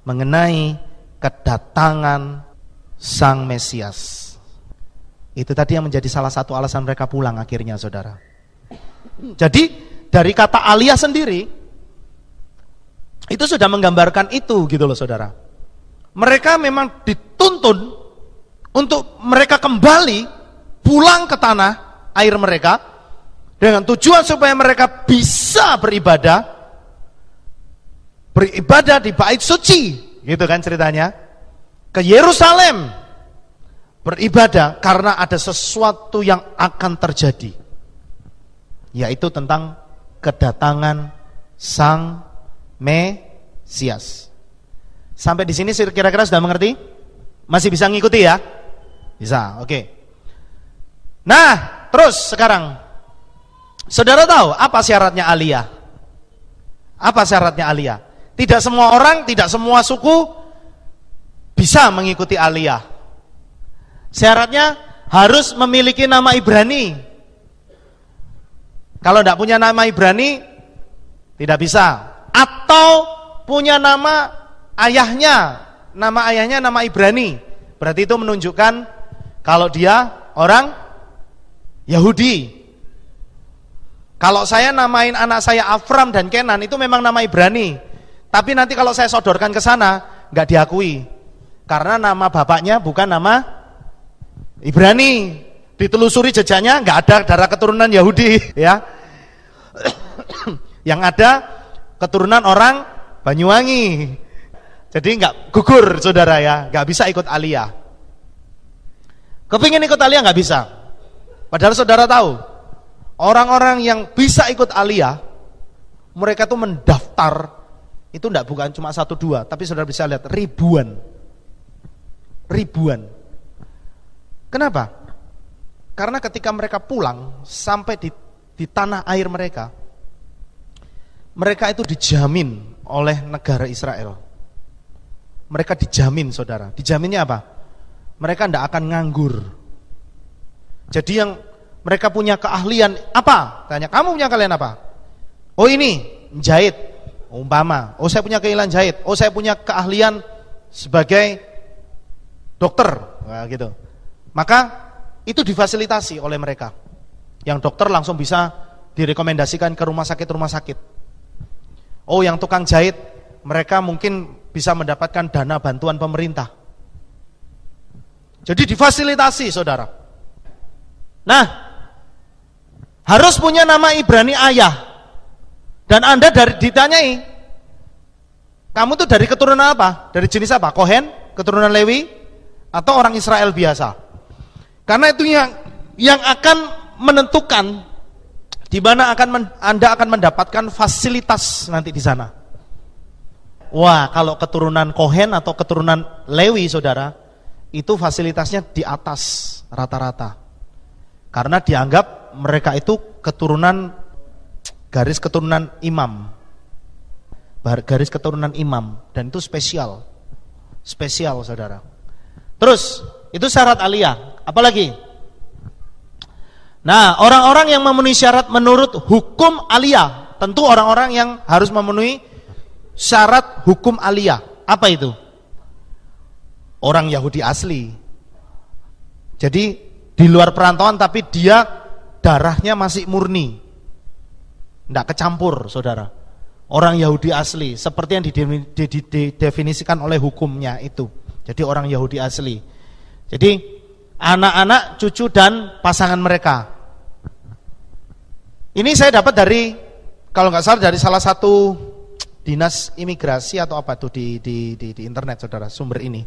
mengenai kedatangan Sang Mesias. Itu tadi yang menjadi salah satu alasan mereka pulang akhirnya, saudara. Jadi dari kata Aliyah sendiri itu sudah menggambarkan itu, gitu loh saudara. Mereka memang dituntun untuk mereka kembali pulang ke tanah air mereka dengan tujuan supaya mereka bisa beribadah di Bait Suci, gitu kan ceritanya, ke Yerusalem beribadah karena ada sesuatu yang akan terjadi, yaitu tentang kedatangan Sang Mesias. Sampai di sini kira-kira sudah mengerti? Masih bisa ngikuti ya? Bisa, oke. Nah, terus sekarang saudara tahu apa syaratnya Aliyah? Apa syaratnya Aliyah? Tidak semua orang, tidak semua suku bisa mengikuti Aliyah. Syaratnya harus memiliki nama Ibrani. Kalau tidak punya nama Ibrani, tidak bisa. Atau punya nama ayahnya, nama ayahnya nama Ibrani. Berarti itu menunjukkan kalau dia orang Yahudi. Kalau saya namain anak saya Afram dan Kenan, itu memang nama Ibrani. Tapi nanti kalau saya sodorkan ke sana, nggak diakui. Karena nama bapaknya bukan nama Ibrani. Ditelusuri jejaknya, nggak ada darah keturunan Yahudi, ya. Yang ada keturunan orang Banyuwangi. Jadi nggak gugur, saudara ya. Nggak bisa ikut Aliyah. Kepingin ikut Aliyah nggak bisa. Padahal saudara tahu, orang-orang yang bisa ikut Aliyah, mereka tuh mendaftar. Itu enggak bukan cuma 1-2, tapi saudara bisa lihat ribuan. Kenapa? Karena ketika mereka pulang sampai di tanah air mereka, mereka itu dijamin oleh negara Israel. Mereka dijamin, saudara. Dijaminnya apa? Mereka enggak akan nganggur. Jadi yang mereka punya keahlian apa? Tanya, kamu punya keahlian apa? Oh ini, jahit. Umpama, oh saya punya keahlian jahit, oh saya punya keahlian sebagai dokter, nah, gitu. Maka itu difasilitasi oleh mereka. Yang dokter langsung bisa direkomendasikan ke rumah sakit. Oh yang tukang jahit, mereka mungkin bisa mendapatkan dana bantuan pemerintah. Jadi difasilitasi, saudara. Nah, harus punya nama Ibrani ayah. Dan Anda ditanyai, kamu tuh dari keturunan apa? Dari jenis apa? Kohen? Keturunan Lewi? Atau orang Israel biasa? Karena itu yang akan menentukan di mana Anda akan mendapatkan fasilitas nanti di sana. Wah, kalau keturunan Kohen atau keturunan Lewi, saudara, itu fasilitasnya di atas rata-rata. Karena dianggap mereka itu keturunan garis keturunan imam. Garis keturunan imam. Dan itu spesial. Spesial, saudara. Terus, itu syarat Aliyah. Apalagi? Nah, orang-orang yang memenuhi syarat menurut hukum Aliyah. Tentu orang-orang yang harus memenuhi syarat hukum Aliyah. Apa itu? Orang Yahudi asli. Jadi, di luar perantauan tapi dia darahnya masih murni. Tidak kecampur, saudara. Orang Yahudi asli, seperti yang didefinisikan oleh hukumnya itu. Jadi orang Yahudi asli. Jadi anak-anak, cucu dan pasangan mereka. Ini saya dapat dari, kalau nggak salah dari salah satu dinas imigrasi atau apa tuh di internet, saudara, sumber ini.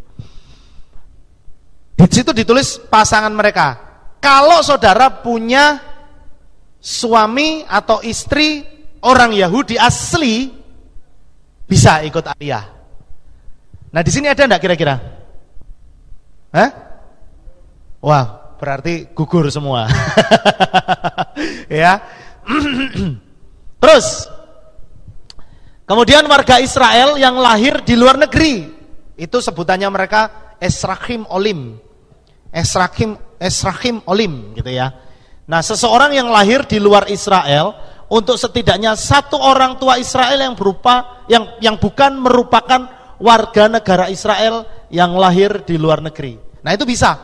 Di situ ditulis pasangan mereka. Kalau saudara punya suami atau istri orang Yahudi asli, bisa ikut Aliyah. Nah di sini ada enggak kira-kira? Hah? Wah, berarti gugur semua. Ya. Terus, kemudian warga Israel yang lahir di luar negeri, itu sebutannya mereka Esrahim Olim. Esrahim Olim gitu ya. Nah, seseorang yang lahir di luar Israel, untuk setidaknya satu orang tua Israel yang berupa yang bukan merupakan warga negara Israel yang lahir di luar negeri. Nah, itu bisa.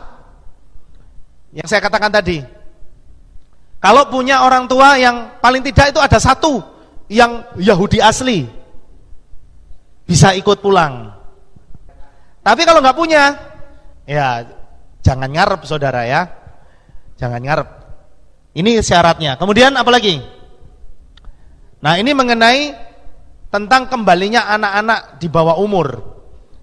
Yang saya katakan tadi. Kalau punya orang tua yang paling tidak itu ada satu yang Yahudi asli, bisa ikut pulang. Tapi kalau nggak punya, ya jangan ngarep saudara ya, jangan ngarep. Ini syaratnya. Kemudian apalagi? Nah, ini mengenai tentang kembalinya anak-anak di bawah umur.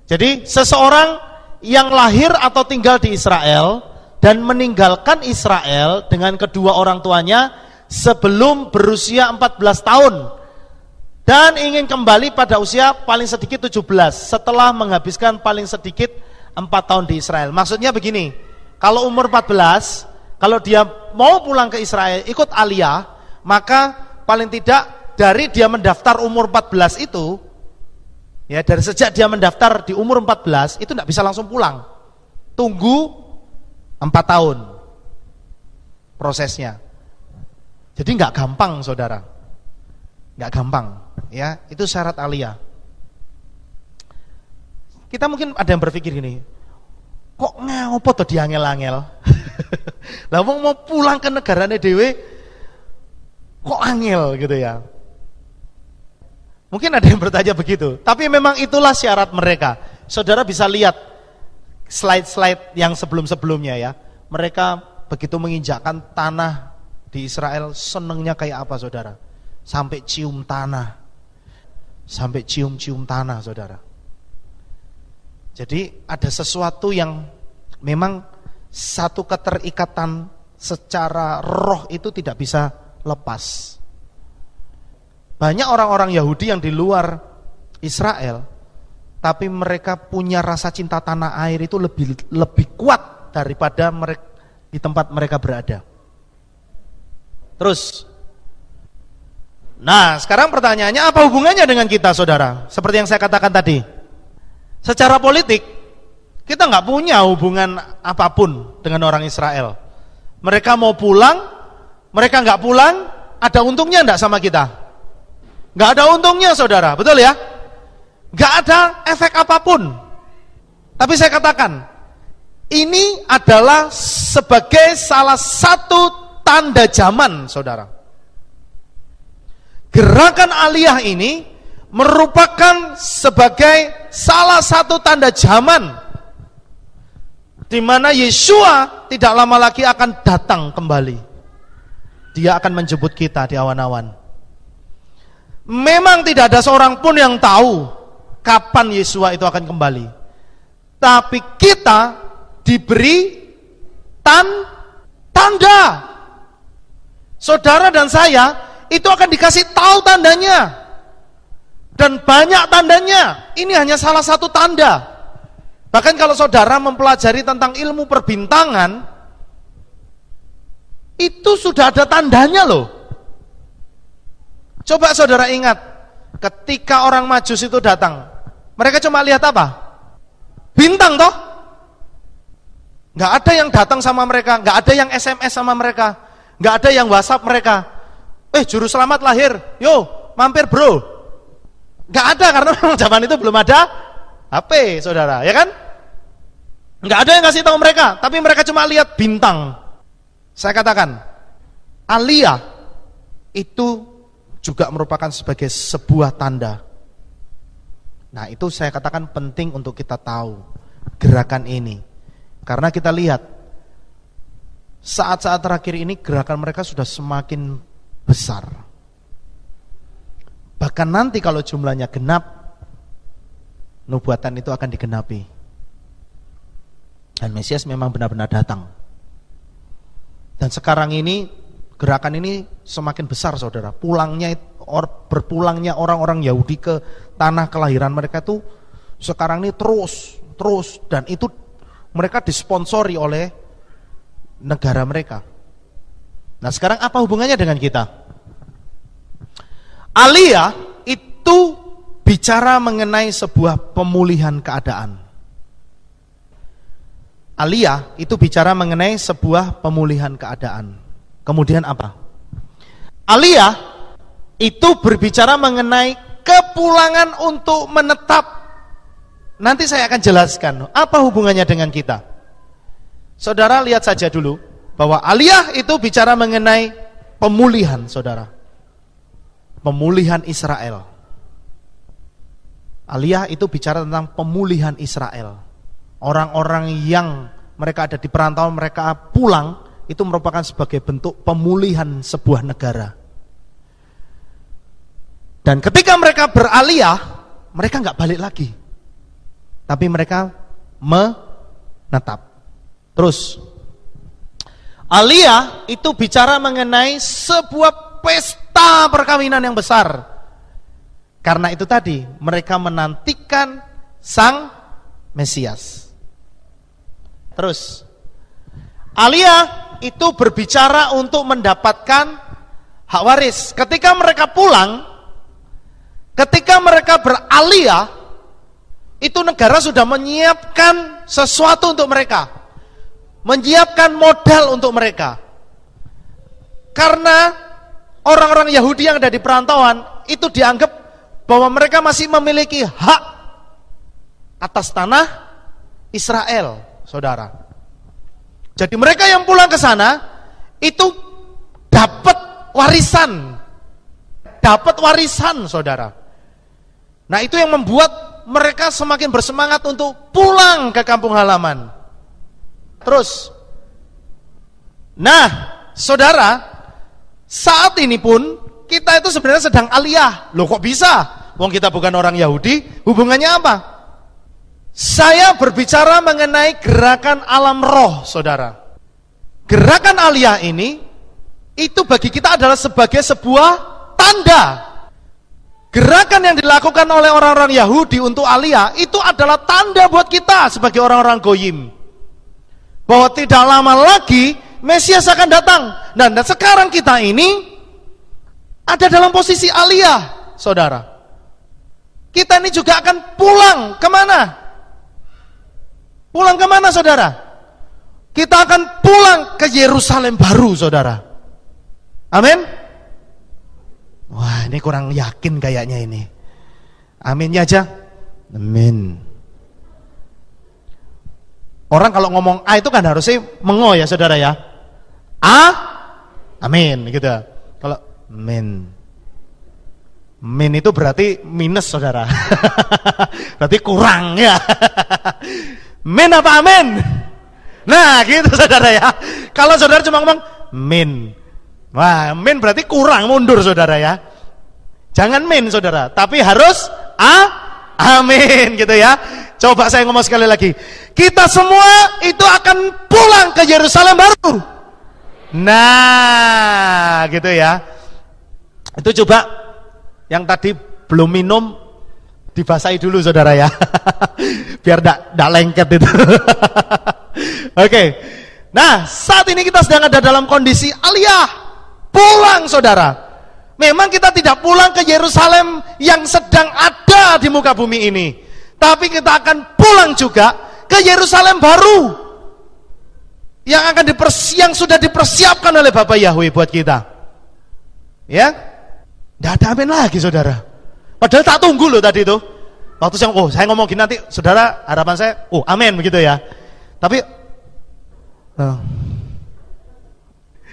Jadi seseorang yang lahir atau tinggal di Israel dan meninggalkan Israel dengan kedua orang tuanya sebelum berusia 14 tahun dan ingin kembali pada usia paling sedikit 17 setelah menghabiskan paling sedikit 4 tahun di Israel. Maksudnya begini, kalau umur 14, kalau dia mau pulang ke Israel, ikut Aliyah, maka paling tidak dari dia mendaftar umur 14 itu, ya dari sejak dia mendaftar di umur 14, itu tidak bisa langsung pulang. Tunggu 4 tahun prosesnya. Jadi nggak gampang saudara, nggak gampang. Ya, itu syarat Aliyah. Kita mungkin ada yang berpikir gini, kok ngopo tuh dia angel-angel? Lah wong mau pulang ke negarane dhewe kok angel gitu ya. Mungkin ada yang bertanya begitu, tapi memang itulah syarat mereka. Saudara bisa lihat slide-slide yang sebelum-sebelumnya ya. Mereka begitu menginjakkan tanah di Israel senengnya kayak apa saudara? Sampai cium tanah. Sampai cium-cium tanah saudara. Jadi ada sesuatu yang memang satu keterikatan secara roh itu tidak bisa lepas. Banyak orang-orang Yahudi yang di luar Israel, tapi mereka punya rasa cinta tanah air itu lebih kuat daripada mereka di tempat mereka berada. Terus, nah sekarang pertanyaannya apa hubungannya dengan kita saudara? Seperti yang saya katakan tadi. Secara politik, kita nggak punya hubungan apapun dengan orang Israel. Mereka mau pulang, mereka nggak pulang, ada untungnya enggak sama kita? Nggak ada untungnya saudara, betul ya? Nggak ada efek apapun. Tapi saya katakan, ini adalah sebagai salah satu tanda zaman saudara. Gerakan Aliyah ini merupakan sebagai salah satu tanda zaman di mana Yeshua tidak lama lagi akan datang kembali. Dia akan menjemput kita di awan-awan. Memang tidak ada seorang pun yang tahu kapan Yeshua itu akan kembali. Tapi kita diberi tanda. Saudara dan saya itu akan dikasih tahu tandanya. Dan banyak tandanya. Ini hanya salah satu tanda. Bahkan kalau saudara mempelajari tentang ilmu perbintangan, itu sudah ada tandanya loh. Coba saudara ingat, ketika orang Majus itu datang, mereka cuma lihat apa? Bintang toh. Gak ada yang datang sama mereka, gak ada yang SMS sama mereka, gak ada yang WhatsApp mereka. Juru selamat lahir, yo mampir bro. Nggak ada, karena memang zaman itu belum ada HP saudara, ya kan? Nggak ada yang ngasih tahu mereka, tapi mereka cuma lihat bintang. Saya katakan, Aliyah itu juga merupakan sebagai sebuah tanda. Nah itu saya katakan penting untuk kita tahu gerakan ini, karena kita lihat saat-saat terakhir ini gerakan mereka sudah semakin besar. Bahkan nanti kalau jumlahnya genap, nubuatan itu akan digenapi. Dan Mesias memang benar-benar datang. Dan sekarang ini gerakan ini semakin besar saudara. Berpulangnya orang-orang Yahudi ke tanah kelahiran mereka itu sekarang ini terus. Dan itu mereka disponsori oleh negara mereka. Nah sekarang apa hubungannya dengan kita? Aliyah itu bicara mengenai sebuah pemulihan keadaan. Aliyah itu bicara mengenai sebuah pemulihan keadaan. Kemudian apa? Aliyah itu berbicara mengenai kepulangan untuk menetap. Nanti saya akan jelaskan apa hubungannya dengan kita. Saudara lihat saja dulu bahwa Aliyah itu bicara mengenai pemulihan, saudara. Pemulihan Israel. Aliyah itu bicara tentang pemulihan Israel. Orang-orang yang mereka ada di perantauan, mereka pulang, itu merupakan sebagai bentuk pemulihan sebuah negara. Dan ketika mereka beraliyah, mereka nggak balik lagi, tapi mereka menetap. Terus Aliyah itu bicara mengenai sebuah pesta perkawinan yang besar. Karena itu tadi, mereka menantikan sang Mesias. Terus Aliyah itu berbicara untuk mendapatkan hak waris. Ketika mereka pulang, ketika mereka beraliyah, itu negara sudah menyiapkan sesuatu untuk mereka, menyiapkan modal untuk mereka. Karena orang-orang Yahudi yang ada di perantauan itu dianggap bahwa mereka masih memiliki hak atas tanah Israel, saudara. Jadi mereka yang pulang ke sana itu dapat warisan, saudara. Nah, itu yang membuat mereka semakin bersemangat untuk pulang ke kampung halaman. Terus, nah, saudara, saat ini pun kita itu sebenarnya sedang aliyah. Loh, kok bisa? Wong kita bukan orang Yahudi, hubungannya apa? Saya berbicara mengenai gerakan alam roh, saudara. Gerakan aliyah ini itu bagi kita adalah sebagai sebuah tanda. Gerakan yang dilakukan oleh orang-orang Yahudi untuk aliyah itu adalah tanda buat kita sebagai orang-orang Goyim, bahwa tidak lama lagi Mesias akan datang. Dan sekarang kita ini ada dalam posisi aliyah, saudara. Kita ini juga akan pulang kemana? Pulang kemana, saudara? Kita akan pulang ke Yerusalem baru, saudara. Amin? Wah, ini kurang yakin kayaknya ini. Aminnya aja. Amin. Orang kalau ngomong A itu kan harusnya mengo ya, saudara ya. A, amin, gitu. Kalau min itu berarti minus, saudara. Berarti kurang ya. Min apa amin? Nah gitu, saudara ya. Kalau saudara cuma ngomong min, wah, min berarti kurang, mundur, saudara ya. Jangan min, saudara, tapi harus a amin, gitu ya. Coba saya ngomong sekali lagi, kita semua itu akan pulang ke Yerusalem baru. Nah gitu ya. Itu coba yang tadi belum minum dibasahi dulu, saudara ya. Biar tidak lengket itu. Oke. Nah, saat ini kita sedang ada dalam kondisi aliyah, pulang, saudara. Memang kita tidak pulang ke Yerusalem yang sedang ada di muka bumi ini, tapi kita akan pulang juga ke Yerusalem baru yang sudah dipersiapkan oleh Bapak Yahweh buat kita. Ya? Tidak ada amin lagi, saudara. Padahal tak tunggu loh tadi itu. Waktu saya, oh saya ngomong gini nanti, saudara harapan saya, oh amin begitu ya. Tapi,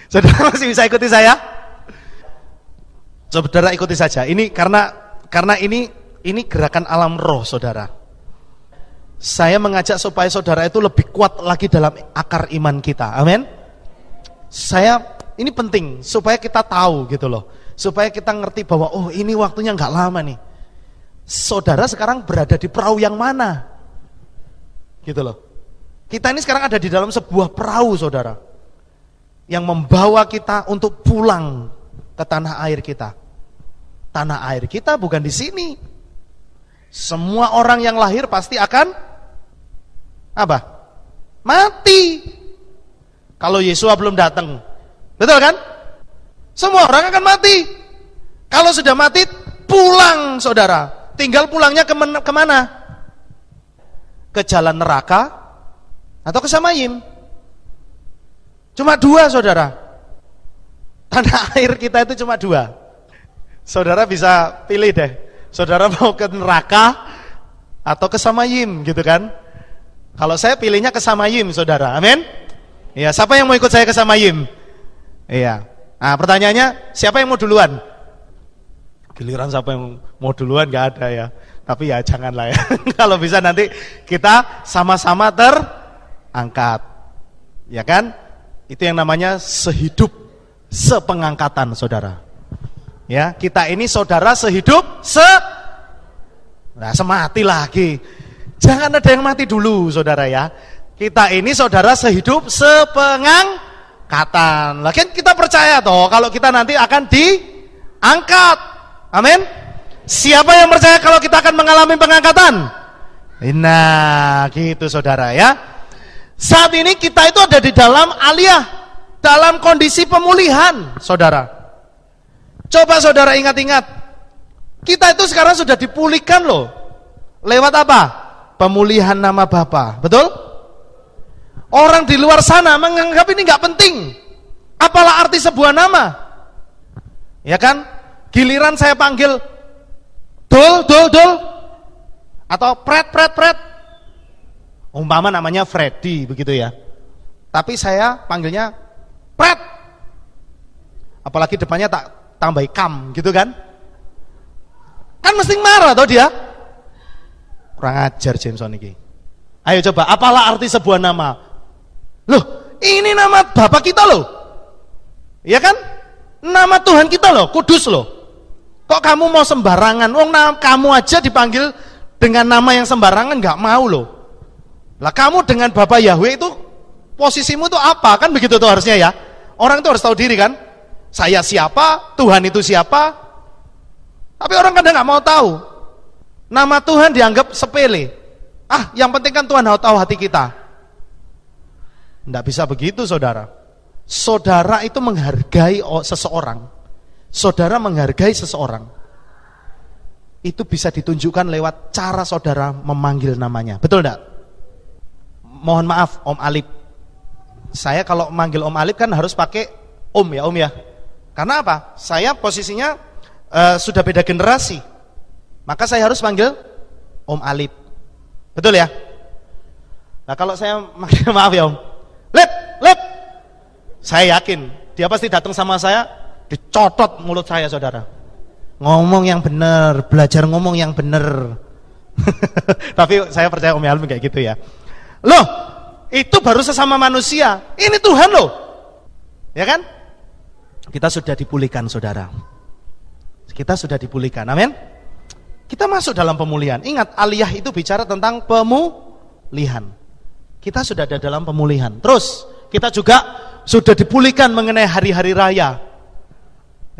saudara masih bisa ikuti saya? Saudara ikuti saja. Ini karena ini gerakan alam roh, saudara. Saya mengajak supaya saudara itu lebih kuat lagi dalam akar iman kita. Amin. Ini penting supaya kita tahu gitu loh. Supaya kita ngerti bahwa oh ini waktunya nggak lama nih. Saudara sekarang berada di perahu yang mana? Gitu loh. Kita ini sekarang ada di dalam sebuah perahu, saudara, yang membawa kita untuk pulang ke tanah air kita. Tanah air kita bukan di sini. Semua orang yang lahir pasti akan apa? Mati. Kalau Yeshua belum datang. Betul kan? Semua orang akan mati. Kalau sudah mati, pulang, saudara. Tinggal pulangnya kemana? Ke jalan neraka, atau ke Samayim. Cuma dua, saudara. Tanah air kita itu cuma dua. Saudara bisa pilih deh. Saudara mau ke neraka atau ke Samayim, gitu kan? Kalau saya pilihnya ke Samayim, saudara. Amin? Iya, siapa yang mau ikut saya ke Samayim? Iya. Nah, pertanyaannya, siapa yang mau duluan? Giliran siapa yang mau duluan gak ada ya. Tapi ya janganlah ya. Kalau bisa nanti kita sama-sama terangkat. Ya kan? Itu yang namanya sehidup sepengangkatan, saudara. Ya, kita ini saudara sehidup semati lagi. Jangan ada yang mati dulu, saudara ya. Kita ini saudara sehidup sepengangkatan. Lagian kita percaya toh kalau kita nanti akan diangkat. Amin. Siapa yang percaya kalau kita akan mengalami pengangkatan? Nah, gitu saudara ya. Saat ini kita itu ada di dalam aliyah, dalam kondisi pemulihan, saudara. Coba saudara ingat-ingat, kita itu sekarang sudah dipulihkan loh. Lewat apa? Pemulihan nama Bapa, betul? Orang di luar sana menganggap ini nggak penting. Apalah arti sebuah nama? Ya kan? Giliran saya panggil Dul, Dul, Dul, atau Pret, Pret, Pret. Umpama namanya Freddy begitu ya. Tapi saya panggilnya Pret, apalagi depannya tak tambahi kam, gitu kan? Kan mesti marah tau dia. Kurang ajar Jameson ini. Ayo coba, apalah arti sebuah nama? Loh, ini nama Bapak kita loh, iya kan? Nama Tuhan kita loh, Kudus loh. Kok kamu mau sembarangan? Wong kamu aja dipanggil dengan nama yang sembarangan nggak mau loh. Lah kamu dengan Bapak Yahweh itu posisimu itu apa? Kan begitu tuh harusnya ya. Orang itu harus tahu diri kan, saya siapa, Tuhan itu siapa. Tapi orang kadang gak mau tahu. Nama Tuhan dianggap sepele. Ah, yang penting kan Tuhan tahu hati kita. Nggak bisa begitu, saudara. Saudara itu menghargai seseorang. Saudara menghargai seseorang itu bisa ditunjukkan lewat cara saudara memanggil namanya. Betul gak? Mohon maaf Om Alip, saya kalau manggil Om Alip kan harus pakai om ya, karena apa? Saya posisinya sudah beda generasi, maka saya harus manggil Om Alip, betul ya? Nah kalau saya maaf ya Om, lip, saya yakin dia pasti datang sama saya, dicotot mulut saya, saudara. Ngomong yang benar, belajar ngomong yang benar. Tapi saya percaya Om Alip kayak gitu ya. Loh, itu baru sesama manusia. Ini Tuhan loh, ya kan? Kita sudah dipulihkan, saudara. Kita sudah dipulihkan, amin. Kita masuk dalam pemulihan. Ingat, aliyah itu bicara tentang pemulihan. Kita sudah ada dalam pemulihan. Terus kita juga sudah dipulihkan mengenai hari-hari raya,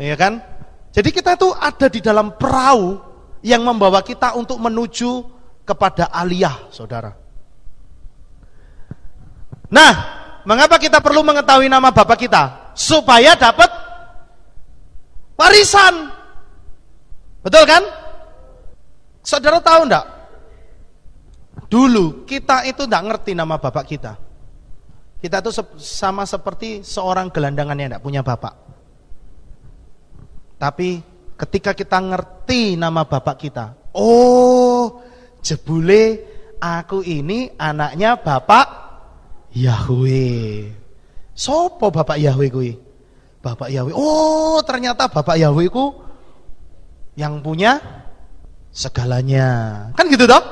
ya kan? Jadi kita tuh ada di dalam perahu yang membawa kita untuk menuju kepada aliyah, saudara. Nah, mengapa kita perlu mengetahui nama Bapa kita? Supaya dapat warisan. Betul kan? Saudara tahu enggak? Dulu kita itu enggak ngerti nama Bapa kita. Kita itu sama seperti seorang gelandangan yang enggak punya bapak. Tapi ketika kita ngerti nama Bapa kita, oh, jebule aku ini anaknya Bapak Yahweh. Sopo Bapak Yahweh kuwi? Bapak Yahweh. Oh, ternyata Bapak Yahweh ku yang punya segalanya. Kan gitu toh?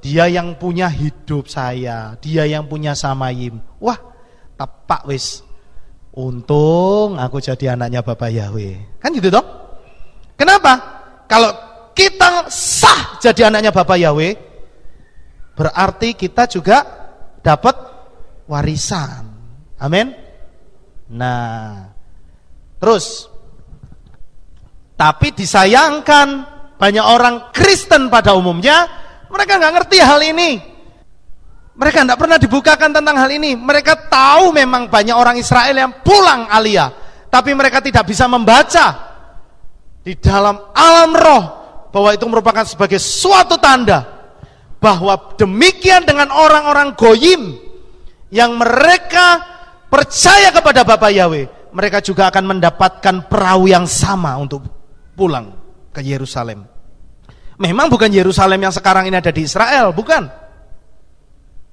Dia yang punya hidup saya, dia yang punya Samayim. Wah, tepak wis. Untung aku jadi anaknya Bapak Yahweh. Kan gitu toh? Kenapa? Kalau kita sah jadi anaknya Bapak Yahweh, berarti kita juga dapat warisan, amin. Nah, terus, tapi disayangkan banyak orang Kristen pada umumnya, mereka nggak ngerti hal ini. Mereka nggak pernah dibukakan tentang hal ini. Mereka tahu memang banyak orang Israel yang pulang aliyah, tapi mereka tidak bisa membaca di dalam alam roh bahwa itu merupakan sebagai suatu tanda bahwa demikian dengan orang-orang Goyim yang mereka percaya kepada Bapak Yahweh, mereka juga akan mendapatkan perahu yang sama untuk pulang ke Yerusalem. Memang bukan Yerusalem yang sekarang ini ada di Israel, bukan.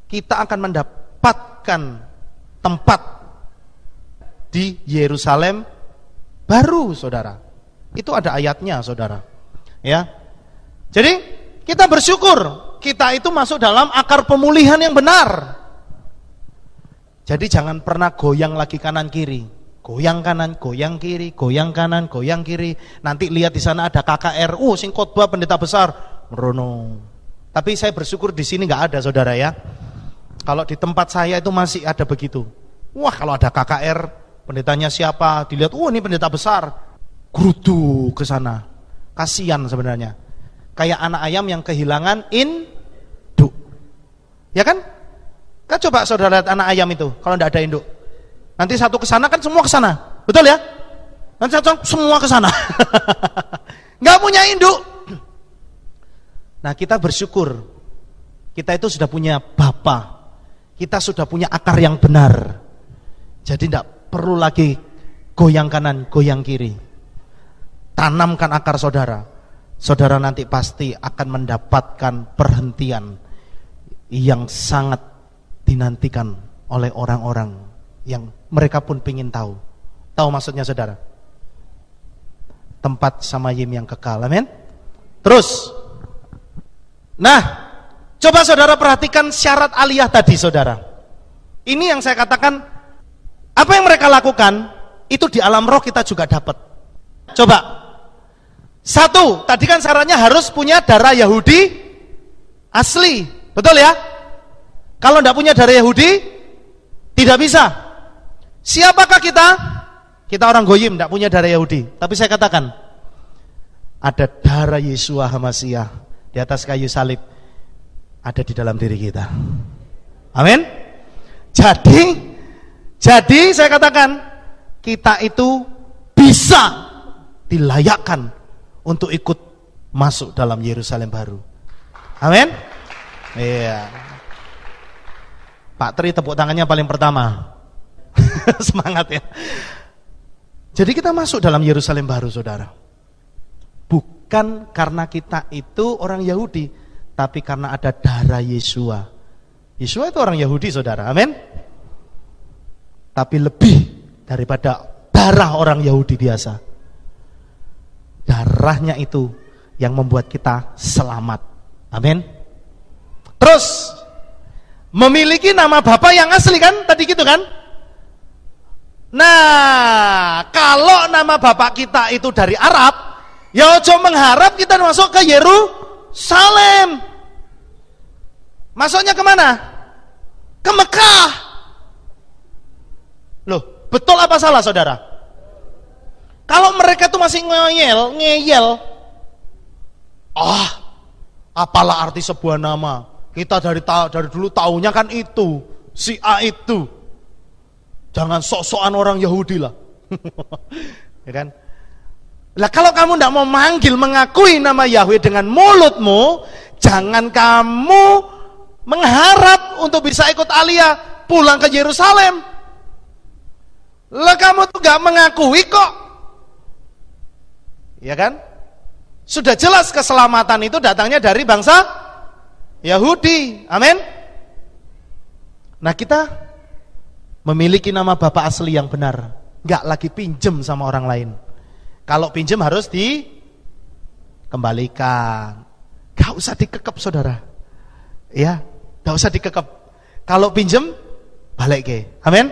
Kita akan mendapatkan tempat di Yerusalem baru, saudara. Itu ada ayatnya, saudara. Ya. Jadi kita bersyukur kita itu masuk dalam akar pemulihan yang benar. Jadi jangan pernah goyang lagi kanan kiri. Goyang kanan, goyang kiri, goyang kanan, goyang kiri. Nanti lihat di sana ada KKRU, sing khotbah pendeta besar, merono. Tapi saya bersyukur di sini nggak ada, saudara ya. Kalau di tempat saya itu masih ada begitu. Wah, kalau ada KKR, pendetanya siapa? Dilihat, oh ini pendeta besar, gerudu ke sana. Kasian sebenarnya. Kayak anak ayam yang kehilangan induk. Ya kan? Kan coba saudara lihat anak ayam itu, kalau nggak ada induk. Nanti satu ke sana kan semua ke sana. Betul ya? Nanti satu semua ke sana. Enggak punya induk. Nah, kita bersyukur. Kita itu sudah punya Bapa. Kita sudah punya akar yang benar. Jadi tidak perlu lagi goyang kanan, goyang kiri. Tanamkan akar saudara. Saudara nanti pasti akan mendapatkan perhentian yang sangat dinantikan oleh orang-orang yang mereka pun pingin tahu. Tahu maksudnya saudara? Tempat Samayim yang kekal, amin. Terus, nah, coba saudara perhatikan syarat aliyah tadi, saudara. Ini yang saya katakan, apa yang mereka lakukan itu di alam roh kita juga dapat. Coba, satu, tadi kan syaratnya harus punya darah Yahudi asli, betul ya? Kalau tidak punya darah Yahudi, tidak bisa. Siapakah kita? Kita orang Goyim, tidak punya darah Yahudi. Tapi saya katakan, ada darah Yeshua Hamasyah di atas kayu salib, ada di dalam diri kita. Amin. Jadi saya katakan, kita itu bisa dilayakkan untuk ikut masuk dalam Yerusalem baru. Amin. Iya. Pak Tri tepuk tangannya paling pertama. Semangat ya. Jadi kita masuk dalam Yerusalem baru, saudara. Bukan karena kita itu orang Yahudi, tapi karena ada darah Yeshua. Yeshua itu orang Yahudi, saudara, amin. Tapi lebih daripada darah orang Yahudi biasa. Darahnya itu yang membuat kita selamat, amin. Terus memiliki nama Bapa yang asli kan, tadi gitu kan. Nah, kalau nama bapak kita itu dari Arab, ya ojo mengharap kita masuk ke Yerusalem. Masuknya kemana? Ke Mekah. Loh, betul apa salah, saudara? Kalau mereka tuh masih ngeyel, apalah arti sebuah nama? Kita dari dulu taunya kan itu, si A itu. Jangan sok-sokan orang Yahudi lah. Ya kan? Lah kalau kamu tidak mau mengakui nama Yahweh dengan mulutmu, jangan kamu mengharap untuk bisa ikut aliyah pulang ke Yerusalem. Lah kamu tuh gak mengakui kok. Ya kan? Sudah jelas keselamatan itu datangnya dari bangsa Yahudi. Amin. Nah, kita memiliki nama Bapa asli yang benar, nggak lagi pinjem sama orang lain. Kalau pinjem harus dikembalikan. Nggak usah dikekep, saudara. Ya, nggak usah dikekep. Kalau pinjem balik ke, amin.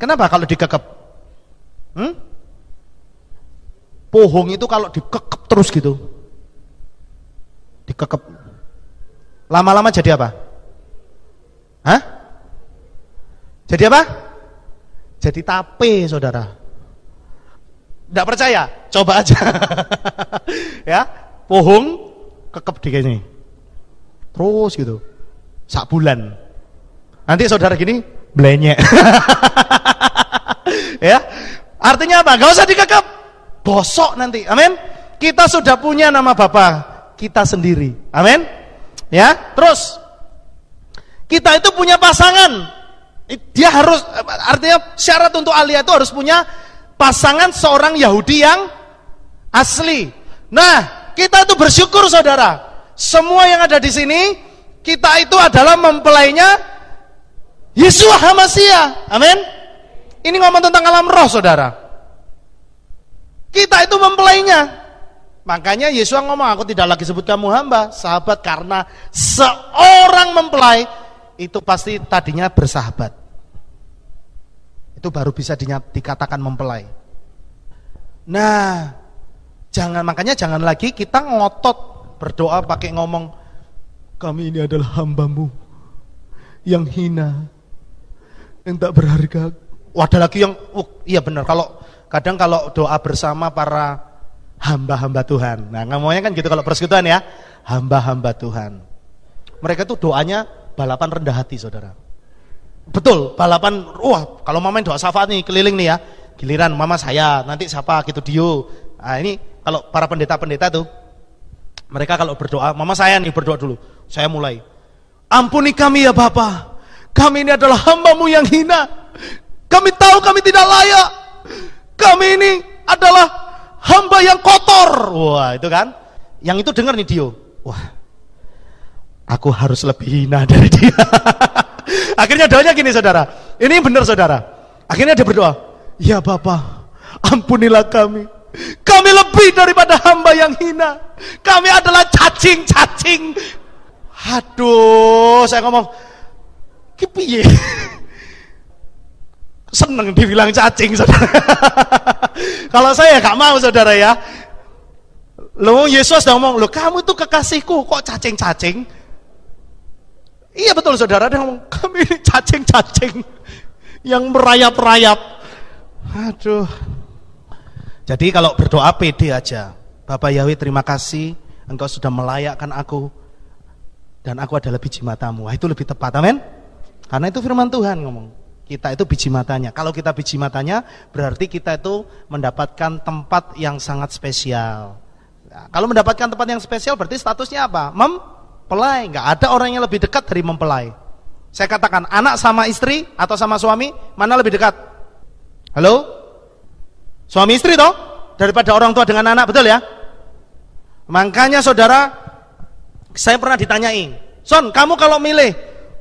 Kenapa kalau dikekep? Pohong itu kalau dikekep terus gitu, dikekep, lama-lama jadi apa? Hah? Jadi apa? Jadi tape, saudara. Tidak percaya? Coba aja. Ya, pohong kekep di sini. Terus gitu. Sak bulan. Nanti saudara gini, blenyek. Ya. Artinya apa? Gak usah dikekep. Bosok nanti. Amin. Kita sudah punya nama Bapa kita sendiri. Amin. Ya, terus kita itu punya pasangan. Dia harus, artinya syarat untuk aliyah itu harus punya pasangan seorang Yahudi yang asli. Nah, kita itu bersyukur saudara. Semua yang ada di sini, kita itu adalah mempelainya Yeshua Hamasyah. Amin. Ini ngomong tentang alam roh saudara. Kita itu mempelainya. Makanya Yeshua ngomong, aku tidak lagi sebut kamu hamba, sahabat, karena seorang mempelai itu pasti tadinya bersahabat. Itu baru bisa dikatakan mempelai. Nah, jangan, makanya jangan lagi kita ngotot berdoa pakai ngomong, kami ini adalah hambamu yang hina, yang tak berharga. Wah, ada lagi yang, iya benar. Kalau kadang kalau doa bersama para hamba-hamba Tuhan, nah ngomongnya kan gitu kalau persekutuan ya, hamba-hamba Tuhan. Mereka tuh doanya balapan rendah hati saudara. Betul, balapan. Wah, kalau mama doa syafaat nih keliling nih ya, giliran mama saya, nanti siapa gitu dio. Nah ini kalau para pendeta-pendeta tuh, mereka kalau berdoa, mama saya nih berdoa dulu, saya mulai, ampuni kami ya Bapa, kami ini adalah hambamu yang hina, kami tahu kami tidak layak, kami ini adalah hamba yang kotor. Wah itu kan, yang itu dengar nih Dio, wah aku harus lebih hina dari dia. Akhirnya doanya gini saudara, ini benar saudara, akhirnya dia berdoa, ya Bapa ampunilah kami, kami lebih daripada hamba yang hina, kami adalah cacing-cacing. Aduh, saya ngomong kipiye, seneng dibilang cacing saudara. Kalau saya gak mau saudara ya. Loh, Yesus udah ngomong, loh kamu tuh kekasihku kok cacing-cacing. Iya betul saudara, dia ngomong kami ini cacing-cacing yang merayap-rayap. Aduh. Jadi kalau berdoa pede aja, Bapak Yahweh terima kasih, engkau sudah melayakkan aku, dan aku adalah biji matamu. Wah, itu lebih tepat, amin? Karena itu firman Tuhan ngomong, kita itu biji matanya. Kalau kita biji matanya, berarti kita itu mendapatkan tempat yang sangat spesial. Nah, kalau mendapatkan tempat yang spesial, berarti statusnya apa? Mempelai. Nggak ada orang yang lebih dekat dari mempelai. Saya katakan, anak sama istri atau sama suami, mana lebih dekat? Halo? Suami istri toh, daripada orang tua dengan anak, betul ya? Makanya saudara, saya pernah ditanyain, Son, kamu kalau milih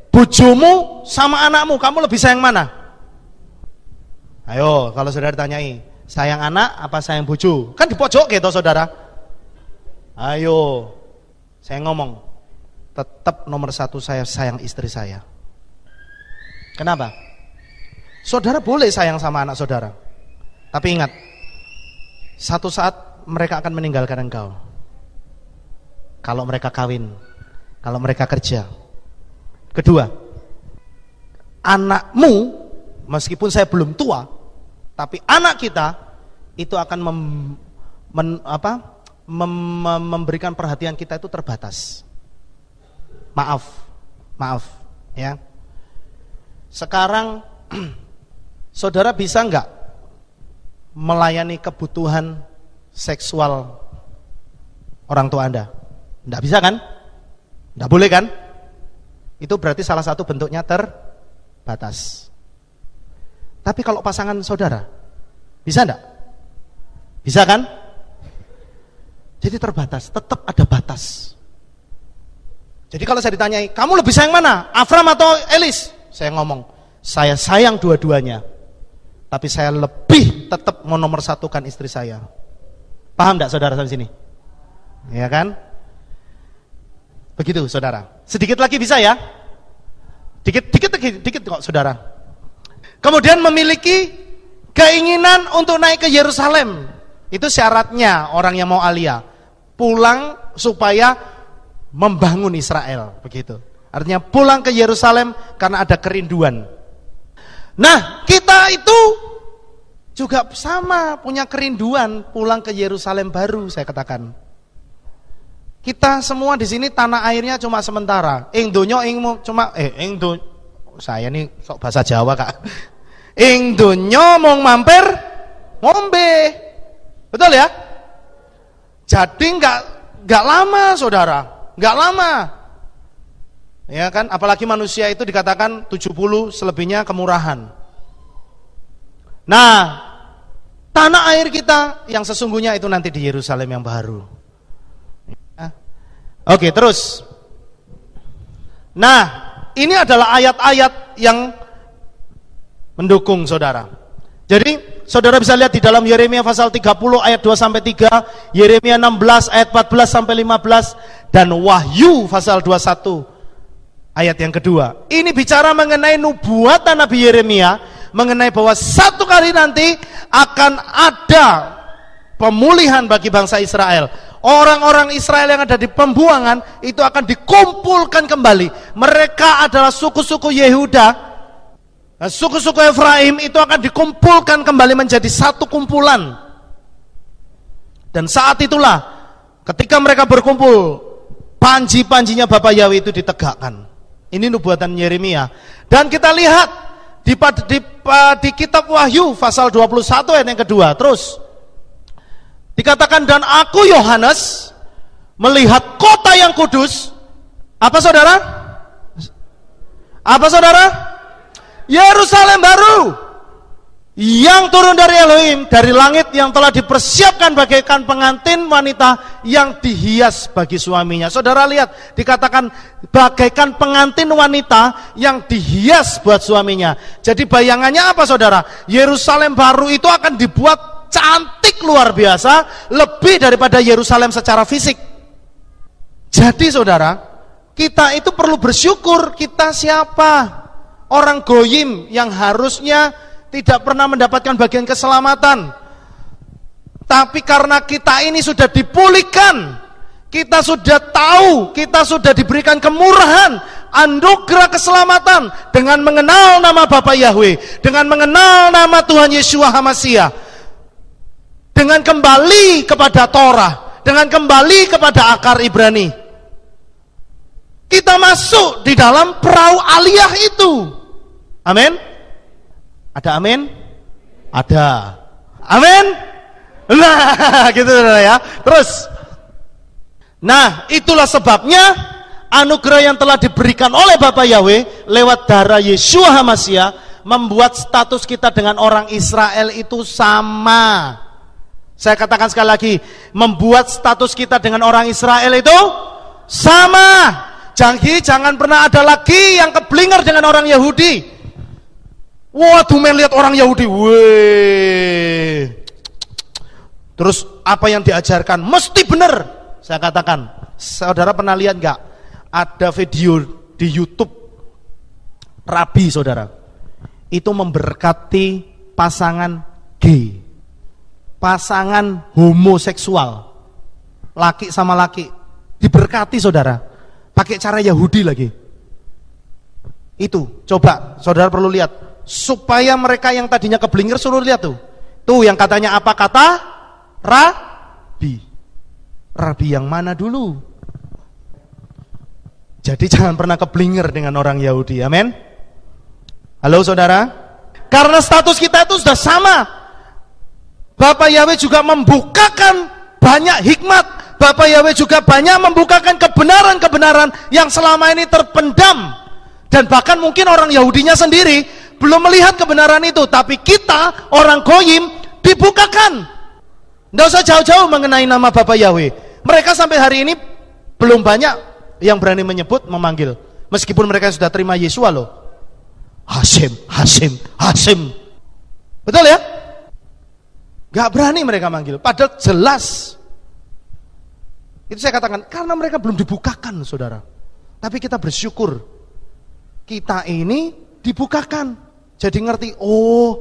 bojomu sama anakmu, kamu lebih sayang mana? Ayo, kalau saudara ditanyai, sayang anak apa sayang bojo? Kan di pojok gitu saudara. Ayo, saya ngomong, tetap nomor satu saya sayang istri saya. Kenapa? Saudara boleh sayang sama anak saudara, tapi ingat, satu saat mereka akan meninggalkan engkau. Kalau mereka kawin, kalau mereka kerja. Kedua, anakmu, meskipun saya belum tua, tapi anak kita itu akan memberikan perhatian kita itu terbatas. Maaf ya. Sekarang saudara bisa enggak melayani kebutuhan seksual orang tua Anda? Tidak bisa kan? Tidak boleh kan? Itu berarti salah satu bentuknya terbatas. Tapi kalau pasangan saudara, bisa enggak? Bisa kan? Jadi terbatas, tetap ada batas. Jadi kalau saya ditanyai, kamu lebih sayang mana? Avram atau Elis? Saya ngomong, saya sayang dua-duanya, tapi saya lebih tetap menomorsatukan istri saya. Paham enggak saudara sampai sini? Ya kan? Begitu saudara. Sedikit lagi bisa ya? Dikit kok saudara. Kemudian memiliki keinginan untuk naik ke Yerusalem. Itu syaratnya orang yang mau aliyah. Pulang supaya membangun Israel, begitu. Artinya pulang ke Yerusalem karena ada kerinduan. Nah, kita itu juga sama punya kerinduan pulang ke Yerusalem baru, saya katakan. Kita semua di sini tanah airnya cuma sementara. Ing donya saya nih sok bahasa Jawa, Kak. Ing donya mung mampir ngombe. Betul ya? Jadi enggak lama, Saudara. Enggak lama. Ya kan, apalagi manusia itu dikatakan 70 selebihnya kemurahan. Nah, tanah air kita yang sesungguhnya itu nanti di Yerusalem yang baru. Ya. Oke, terus. Nah, ini adalah ayat-ayat yang mendukung saudara. Jadi, saudara bisa lihat di dalam Yeremia pasal 30 ayat 2 sampai 3, Yeremia 16 ayat 14 sampai 15 dan Wahyu pasal 21 ayat yang kedua. Ini bicara mengenai nubuatan Nabi Yeremia, mengenai bahwa satu kali nanti akan ada pemulihan bagi bangsa Israel. Orang-orang Israel yang ada di pembuangan itu akan dikumpulkan kembali. Mereka adalah suku-suku Yehuda, suku-suku Efraim itu akan dikumpulkan kembali menjadi satu kumpulan. Dan saat itulah ketika mereka berkumpul, panji-panjinya Bapak Yahweh itu ditegakkan. Ini nubuatan Yeremia. Dan kita lihat di kitab Wahyu pasal 21 ayat yang kedua. Terus dikatakan, dan aku Yohanes melihat kota yang kudus. Apa saudara? Apa saudara? Yerusalem baru yang turun dari Elohim, dari langit, yang telah dipersiapkan bagaikan pengantin wanita yang dihias bagi suaminya. Saudara lihat, dikatakan bagaikan pengantin wanita yang dihias buat suaminya. Jadi bayangannya apa saudara? Yerusalem baru itu akan dibuat cantik luar biasa, lebih daripada Yerusalem secara fisik. Jadi saudara, kita itu perlu bersyukur. Kita siapa? Orang Goyim yang harusnya tidak pernah mendapatkan bagian keselamatan, tapi karena kita ini sudah dipulihkan, kita sudah tahu, kita sudah diberikan kemurahan, anugerah keselamatan dengan mengenal nama Bapak Yahweh, dengan mengenal nama Tuhan Yeshua Hamasyah, dengan kembali kepada Torah, dengan kembali kepada akar Ibrani, kita masuk di dalam perahu Aliyah itu. Amin. Ada amin? Ada. Amin? Nah, gitu ya. Terus, nah itulah sebabnya anugerah yang telah diberikan oleh Bapak Yahweh lewat darah Yeshua Hamasyah membuat status kita dengan orang Israel itu sama. Saya katakan sekali lagi, membuat status kita dengan orang Israel itu sama. Jangan pernah ada lagi yang keblinger dengan orang Yahudi. Wah, tumen lihat orang Yahudi, weh. Terus apa yang diajarkan mesti benar. Saya katakan, saudara pernah lihat nggak? Ada video di YouTube Rabi saudara, itu memberkati pasangan gay, pasangan homoseksual, laki sama laki, diberkati saudara, pakai cara Yahudi lagi. Itu coba saudara perlu lihat. Supaya mereka yang tadinya keblinger suruh lihat tuh. Tuh yang katanya apa kata? Rabi. Rabi yang mana dulu? Jadi jangan pernah keblinger dengan orang Yahudi, amin? Halo saudara? Karena status kita itu sudah sama. Bapak Yahweh juga membukakan banyak hikmat. Bapak Yahweh juga banyak membukakan kebenaran-kebenaran yang selama ini terpendam. Dan bahkan mungkin orang Yahudinya sendiri belum melihat kebenaran itu, tapi kita orang Goyim dibukakan. Tidak usah jauh-jauh mengenai nama Bapak Yahweh. Mereka sampai hari ini belum banyak yang berani menyebut, memanggil, meskipun mereka sudah terima Yeshua loh. Hasim, Hasim, Hasim. Betul ya? Gak berani mereka manggil, padahal jelas. Itu saya katakan, karena mereka belum dibukakan saudara. Tapi kita bersyukur, kita ini dibukakan. Jadi ngerti, oh,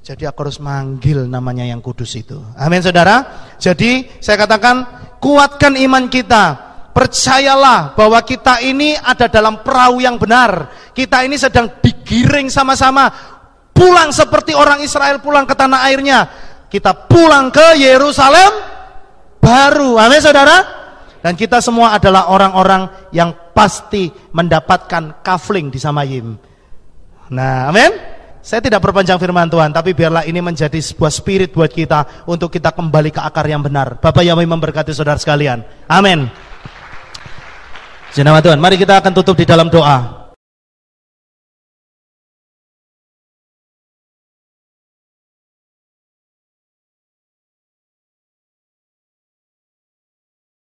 jadi aku harus manggil namanya yang kudus itu. Amin saudara. Jadi saya katakan, kuatkan iman kita. Percayalah bahwa kita ini ada dalam perahu yang benar. Kita ini sedang digiring sama-sama pulang seperti orang Israel pulang ke tanah airnya. Kita pulang ke Yerusalem baru. Amin saudara. Dan kita semua adalah orang-orang yang pasti mendapatkan kafling di Samayim. Nah, amin. Saya tidak perpanjang firman Tuhan, tapi biarlah ini menjadi sebuah spirit buat kita untuk kita kembali ke akar yang benar. Bapak Yahweh memberkati saudara sekalian. Amin. Jenama Tuhan, mari kita akan tutup di dalam doa.